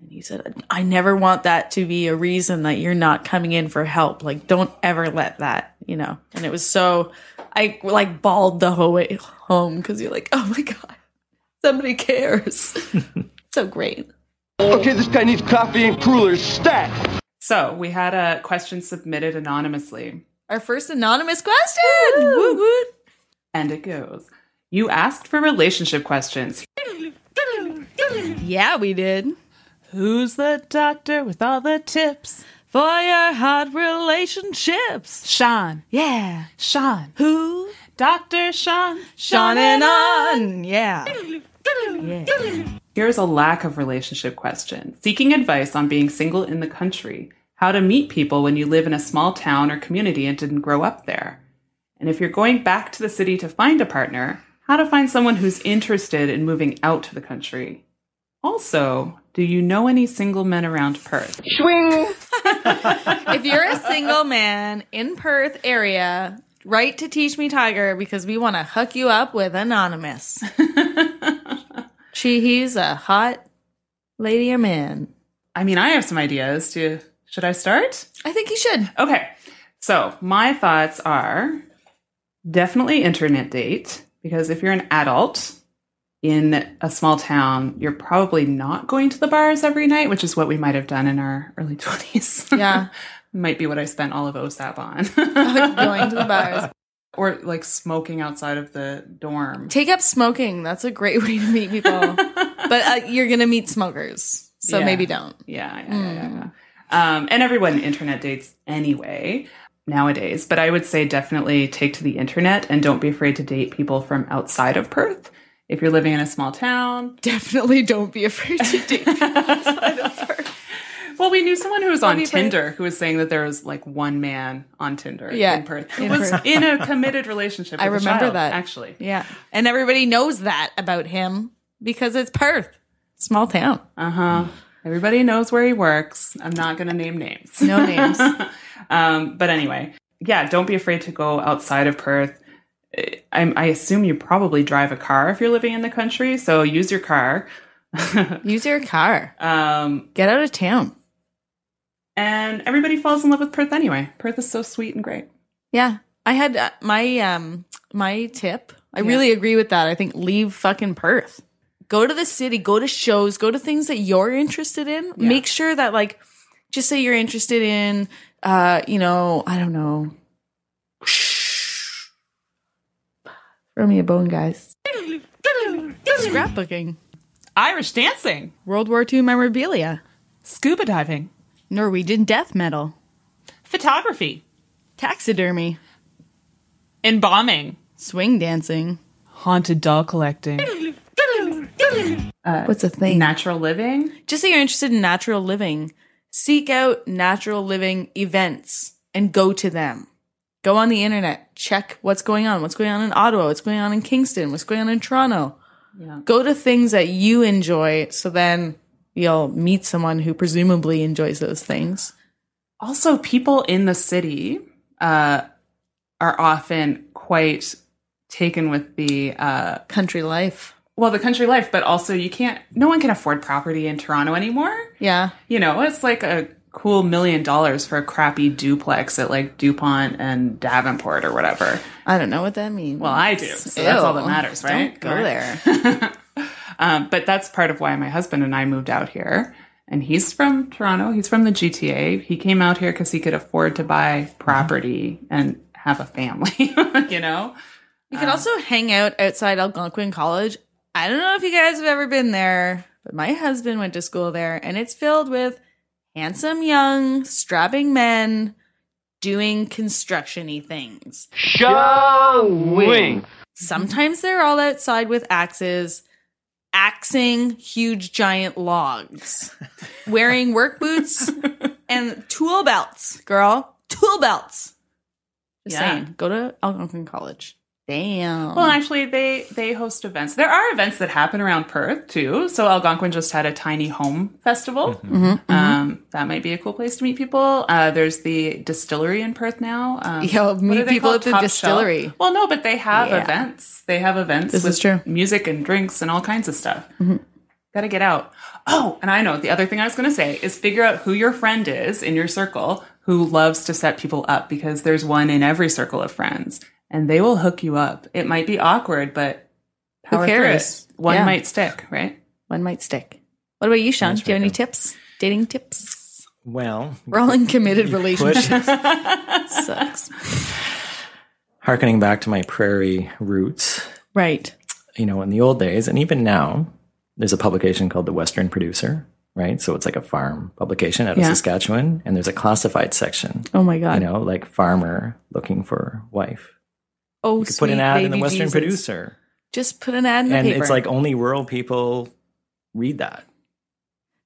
And he said, I never want that to be a reason that you're not coming in for help. Like, don't ever let that, you know. And it was so, I like bawled the whole way home because you're like, oh my God, somebody cares. So great. Okay, this guy needs coffee and crullers stat. So we had a question submitted anonymously. Our first anonymous question. Woo! Woo-woo. And it goes, you asked for relationship questions. Yeah, we did. Who's the doctor with all the tips for your hot relationships? Sean. Yeah. Sean. Who? Doctor Sean. Sean and on. Yeah. yeah. Here's a lack of relationship question. Seeking advice on being single in the country. How to meet people when you live in a small town or community and didn't grow up there. And if you're going back to the city to find a partner, how to find someone who's interested in moving out to the country. Also, do you know any single men around Perth? Swing. If you're a single man in Perth area, write to Teach Me Tiger because we want to hook you up with Anonymous. she, he's a hot lady or man. I mean, I have some ideas. Do you, should I start? I think you should. Okay. So my thoughts are definitely internet date because if you're an adult in a small town, you're probably not going to the bars every night, which is what we might have done in our early twenties. Yeah. Might be what I spent all of O S A P on. Like going to the bars. Or like smoking outside of the dorm. Take up smoking. That's a great way to meet people. But uh, you're going to meet smokers. So yeah. maybe don't. Yeah. yeah, mm. yeah, yeah. Um, and everyone internet dates anyway nowadays. But I would say definitely take to the internet and don't be afraid to date people from outside of Perth. If you're living in a small town, definitely don't be afraid to date people outside of Perth. Well, we knew someone who was on Tinder who was saying that there was like one man on Tinder yeah, in Perth who was Perth. in a committed relationship. I with remember a child, that actually. Yeah, and everybody knows that about him because it's Perth, small town. Uh huh. Everybody knows where he works. I'm not going to name names. No names. um, but anyway, yeah, don't be afraid to go outside of Perth. I assume you probably drive a car if you're living in the country, so use your car. Use your car. Um, Get out of town. And everybody falls in love with Perth anyway. Perth is so sweet and great. Yeah. I had uh, my um, my tip. I yeah. really agree with that. I think leave fucking Perth. Go to the city. Go to shows. Go to things that you're interested in. Yeah. Make sure that, like, just say you're interested in, uh, you know, I don't know. Throw me a bone, guys. Scrapbooking. Irish dancing. World War Two memorabilia. Scuba diving. Norwegian death metal. Photography. Taxidermy. Embalming. Swing dancing. Haunted doll collecting. Uh, What's the thing? Natural living. Just so you're interested in natural living, seek out natural living events and go to them. Go on the internet, check what's going on, what's going on in Ottawa, what's going on in Kingston, what's going on in Toronto. Yeah. Go to things that you enjoy, so then you'll meet someone who presumably enjoys those things. Also, people in the city uh, are often quite taken with the... Uh, country life. Well, the country life, but also you can't... No one can afford property in Toronto anymore. Yeah. You know, it's like a... cool million dollars for a crappy duplex at like DuPont and Davenport or whatever. I don't know what that means. Well, I do. So Ew. That's all that matters, right? Don't go all right. there. um, but that's part of why my husband and I moved out here. And he's from Toronto. He's from the G T A. He came out here because he could afford to buy property and have a family, you know? You can um, also hang out outside Algonquin College. I don't know if you guys have ever been there, but my husband went to school there, and it's filled with handsome, young, strapping men doing construction-y things. Showing. Sometimes they're all outside with axes, axing huge, giant logs, wearing work boots and tool belts, girl. Tool belts. Just yeah. saying. Go to Algonquin College. Damn. Well, actually, they, they host events. There are events that happen around Perth, too. So Algonquin just had a tiny home festival. Mm-hmm. Mm-hmm. Um, that might be a cool place to meet people. Uh, there's the distillery in Perth now. Um, Yo, meet people at the Top distillery. Shelf. Well, no, but they have yeah. events. They have events this with is true. music and drinks and all kinds of stuff. Mm-hmm. Got to get out. Oh, and I know. The other thing I was going to say is figure out who your friend is in your circle who loves to set people up, because there's one in every circle of friends. And they will hook you up. It might be awkward, but who cares? One yeah. might stick, right? One might stick. What about you, Sean? Do you have any tips? Dating tips? Well, we're all in committed relationships. Sucks. Harkening back to my prairie roots. Right. You know, in the old days, and even now, there's a publication called the Western Producer, right? So it's like a farm publication out of yeah. Saskatchewan. And there's a classified section. Oh, my God. You know, like farmer looking for wife. Oh, you could put an ad in the Western Jesus. Producer. Just put an ad in the and paper. And it's like only rural people read that.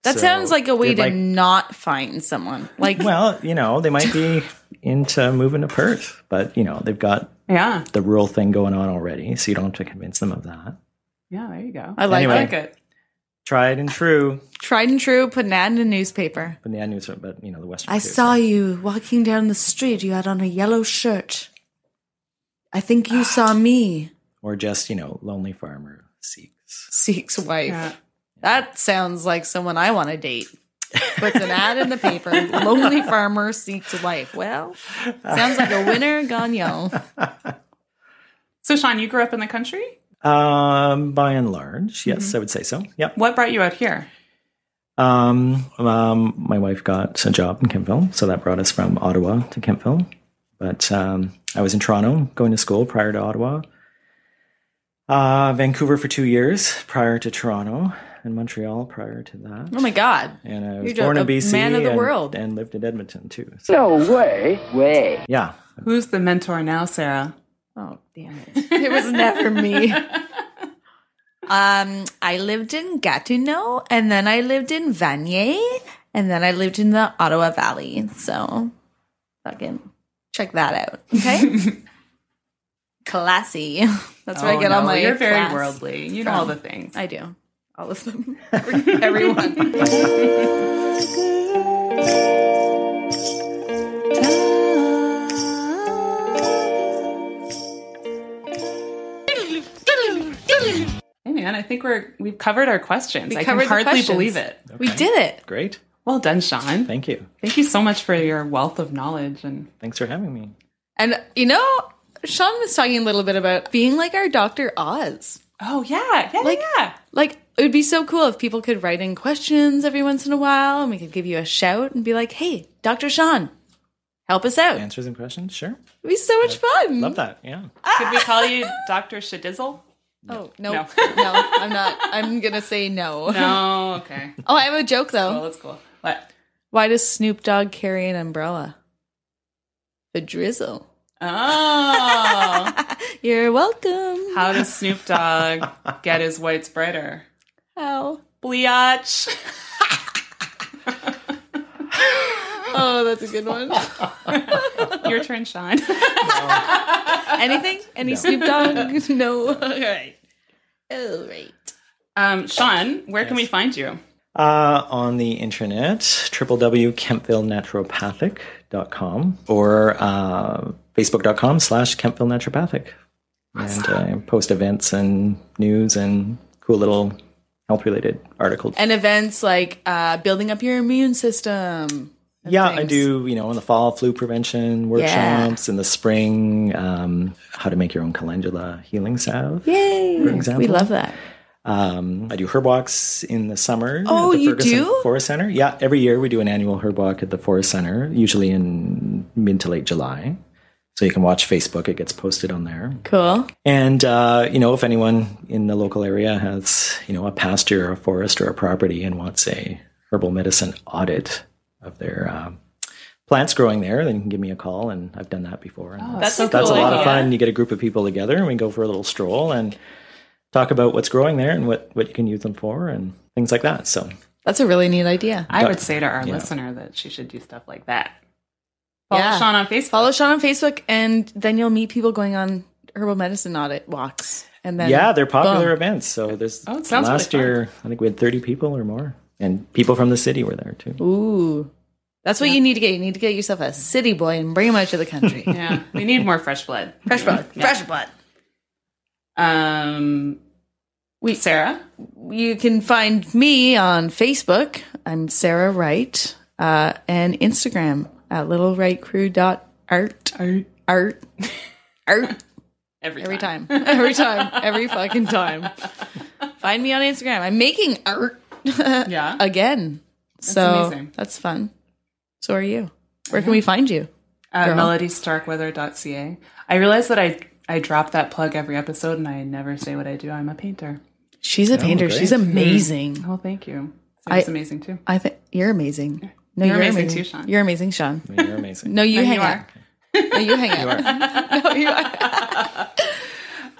That so sounds like a way to like, not find someone. Like, well, you know, they might be into moving to Perth, but, you know, they've got yeah. the rural thing going on already, so you don't have to convince them of that. Yeah, there you go. I like, anyway, I like it. Tried and true. Tried and true. Put an ad in a newspaper. Put an ad in a newspaper, but, you know, the Western I Producer. Saw you walking down the street. You had on a yellow shirt. I think you saw me. Or just, you know, lonely farmer seeks. Seeks wife. Yeah. That sounds like someone I want to date. Puts an ad in the paper. Lonely farmer seeks wife. Well, sounds like a winner gone young. So, Sean, you grew up in the country? Um, by and large, yes, mm-hmm. I would say so. Yep. What brought you out here? Um, um, my wife got a job in Kemptville, so that brought us from Ottawa to Kemptville. But um, I was in Toronto going to school prior to Ottawa, uh, Vancouver for two years prior to Toronto, and Montreal prior to that. Oh, my God. And I was You're born in B C man of the and, world. and lived in Edmonton, too. So. No way. Way. Yeah. Who's the mentor now, Sarah? Oh, damn it. It was never me. Um, I lived in Gatineau, and then I lived in Vanier, and then I lived in the Ottawa Valley. So, fucking... check that out, okay? Classy. That's where oh, I get no, all my You're very class worldly. You know all the things. I do. All of them. Everyone. Hey, man, I think we're, we've covered our questions. We I can hardly questions. believe it. Okay. We did it. Great. Well done, Sean. Thank you. Thank you so much for your wealth of knowledge. And thanks for having me. And, you know, Sean was talking a little bit about being like our Doctor Oz. Oh, yeah. Yeah, like, yeah. Like, it would be so cool if people could write in questions every once in a while, and we could give you a shout and be like, hey, Doctor Sean, help us out. Answers and questions, sure. It would be so much I'd fun. Love that, yeah. Could we call you Doctor Shadizzle? Oh, no, no, no, I'm not. I'm going to say no. No, okay. Oh, I have a joke, though. Oh, that's cool. What? Why does Snoop Dogg carry an umbrella? The drizzle. Oh. You're welcome. How does Snoop Dogg get his whites brighter? Ow. Bleach. Oh, that's a good one. Your turn, Sean. No. Anything? Any no. Snoop Dogg? No. All right. All right. Um, Sean, where yes. can we find you? Uh, on the internet, w w w dot kemptville naturopathic dot com or uh, facebook.com slash Kemptville Naturopathic. Awesome. And I post events and news and cool little health-related articles. And events like uh, building up your immune system. Yeah, things. I do, you know, in the fall, flu prevention workshops, yeah. in the spring, um, how to make your own calendula healing salve. Yay! For example. We love that. Um, I do herb walks in the summer. Oh, at the you Ferguson do? Forest Center. Yeah, every year we do an annual herb walk at the Forest Center, usually in mid to late July. So you can watch Facebook. It gets posted on there. Cool. And, uh, you know, if anyone in the local area has, you know, a pasture or a forest or a property and wants a herbal medicine audit of their um, plants growing there, then you can give me a call, and I've done that before. And oh, that's so that's cool. a lot of fun. You get a group of people together, and we go for a little stroll and talk about what's growing there and what, what you can use them for and things like that. So that's a really neat idea. I Got, would say to our yeah. listener that she should do stuff like that. Follow yeah. Sean on Facebook. Follow Sean on Facebook, and then you'll meet people going on herbal medicine audit walks. And then yeah, they're popular boom. events. So there's oh, it last really year, I think we had thirty people or more. And people from the city were there, too. Ooh. That's what yeah. you need to get. You need to get yourself a city boy and bring him out to the country. Yeah. We need more fresh blood. Fresh blood. Yeah. Fresh blood. Um, we, Sarah? You can find me on Facebook. I'm Sarah Wright. Uh, and Instagram at little wright crew dot art. Art. Art. Art. Every time. Every time. Every time. Every fucking time. Find me on Instagram. I'm making art. Yeah. Again. That's so amazing. That's fun. So are you. Where yeah. can we find you? At uh, melody starkweather dot c a. I realize that I, I drop that plug every episode and I never say what I do. I'm a painter. She's a oh, painter. Great. She's amazing. Mm-hmm. Oh, thank you. It's amazing too. I think you're amazing. No, you're, you're amazing, amazing too, Sean. You're amazing, Sean. I mean, you're amazing. No, you no, hang out. No, you hang out. No, you are.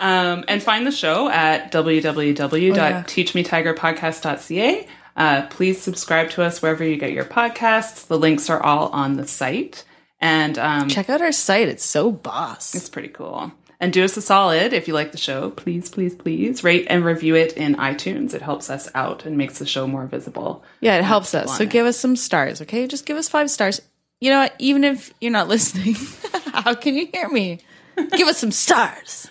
Um, and find the show at w w w dot teach me tiger podcast dot c a. Uh, please subscribe to us wherever you get your podcasts. The links are all on the site. And um, check out our site. It's so boss. It's pretty cool. And do us a solid. If you like the show, please, please, please rate and review it in iTunes. It helps us out and makes the show more visible. Yeah, it helps us. So give us some stars, okay? Just give us five stars. You know what? Even if you're not listening, how can you hear me? Give us some stars.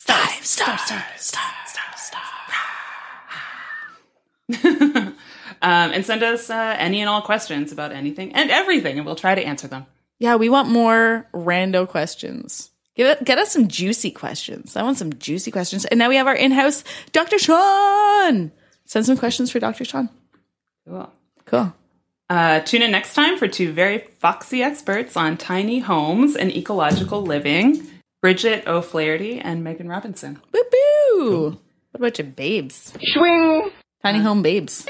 Five stars, stars, stars, stars, stars. um, and send us uh, any and all questions about anything and everything, and we'll try to answer them. Yeah, we want more rando questions. Get, get us some juicy questions. I want some juicy questions. And now we have our in-house Doctor Sean. Send some questions for Doctor Sean. Cool. Cool. Uh, tune in next time for two very foxy experts on tiny homes and ecological living. Bridget O'Flaherty and Megan Robinson. Boo boo! What about your babes? Swing! Tiny home babes.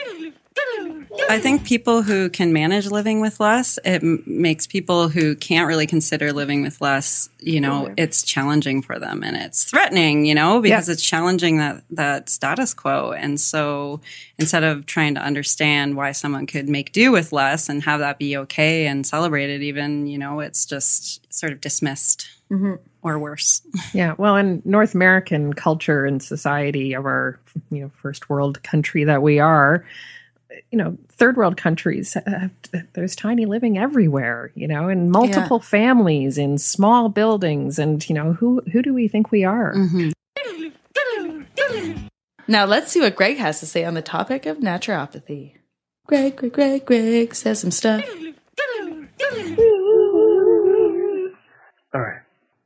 I think people who can manage living with less, it m- makes people who can't really consider living with less, you know, mm-hmm. it's challenging for them and it's threatening, you know, because yeah. it's challenging that, that status quo. And so instead of trying to understand why someone could make do with less and have that be okay and celebrated even, you know, it's just sort of dismissed. Mm-hmm. Or worse. Yeah. Well, in North American culture and society of our, you know, first world country that we are, you know, third world countries, uh, there's tiny living everywhere, you know, and multiple yeah. families in small buildings. And, you know, who, who do we think we are? Mm-hmm. Now let's see what Greg has to say on the topic of naturopathy. Greg, Greg, Greg, Greg says some stuff. All right.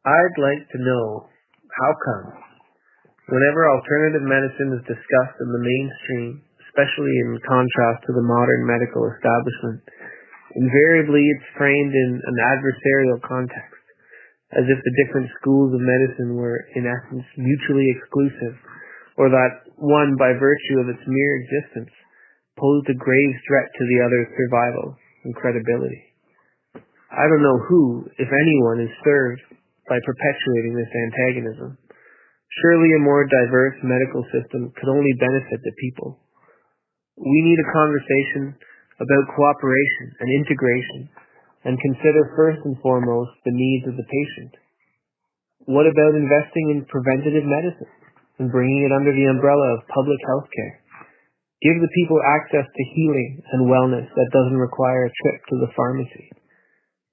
I'd like to know how come whenever alternative medicine is discussed in the mainstream, especially in contrast to the modern medical establishment, invariably it's framed in an adversarial context, as if the different schools of medicine were in essence mutually exclusive, or that one, by virtue of its mere existence, posed a grave threat to the other's survival and credibility. I don't know who, if anyone, is served by perpetuating this antagonism. Surely a more diverse medical system could only benefit the people, We need a conversation about cooperation and integration, and consider first and foremost the needs of the patient. What about investing in preventative medicine and bringing it under the umbrella of public health care? Give the people access to healing and wellness that doesn't require a trip to the pharmacy.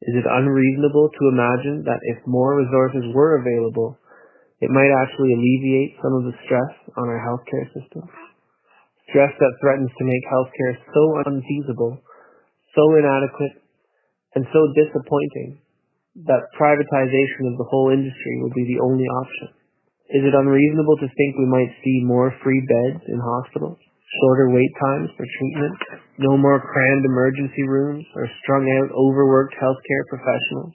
Is it unreasonable to imagine that if more resources were available, it might actually alleviate some of the stress on our healthcare system? Stress that threatens to make healthcare so unfeasible, so inadequate, and so disappointing that privatization of the whole industry would be the only option. Is it unreasonable to think we might see more free beds in hospitals, shorter wait times for treatment, no more crammed emergency rooms or strung out overworked healthcare professionals?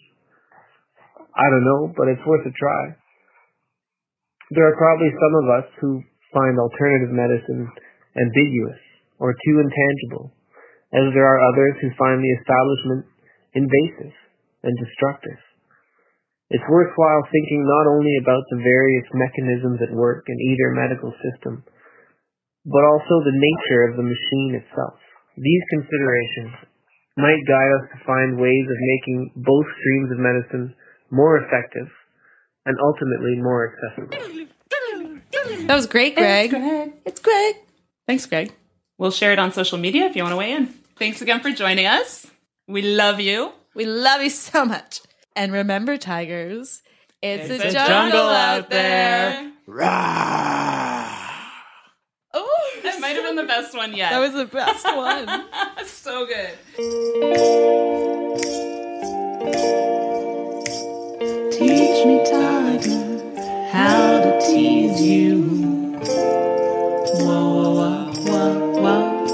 I don't know, but it's worth a try. There are probably some of us who find alternative medicine ambiguous or too intangible, as there are others who find the establishment invasive and destructive. It's worthwhile thinking not only about the various mechanisms at work in either medical system, but also the nature of the machine itself. These considerations might guide us to find ways of making both streams of medicine more effective and ultimately more accessible. That was great, Greg. It's Greg. It's Greg. Thanks, Greg. We'll share it on social media if you want to weigh in. Thanks again for joining us. We love you. We love you so much. And remember, tigers, it's, it's a, a jungle, jungle out there. Rah! Oh, that might have been the best one yet. That was the best one. So good. Teach me, tiger, how to tease you. Whoa, whoa, whoa, whoa.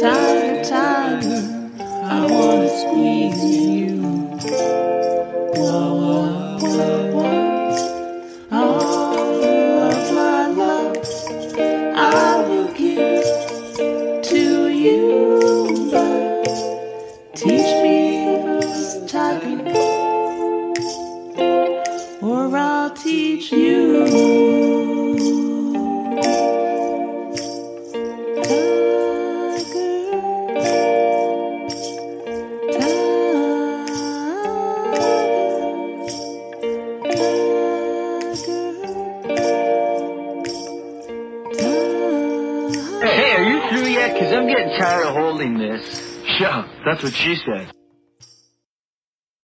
Tiger, tiger, I wanna squeeze you. Whoa, whoa, whoa, whoa. All of my love I will give to you, but teach me, tiger, or I'll teach you. Tired of holding this. Yeah, that's what she said.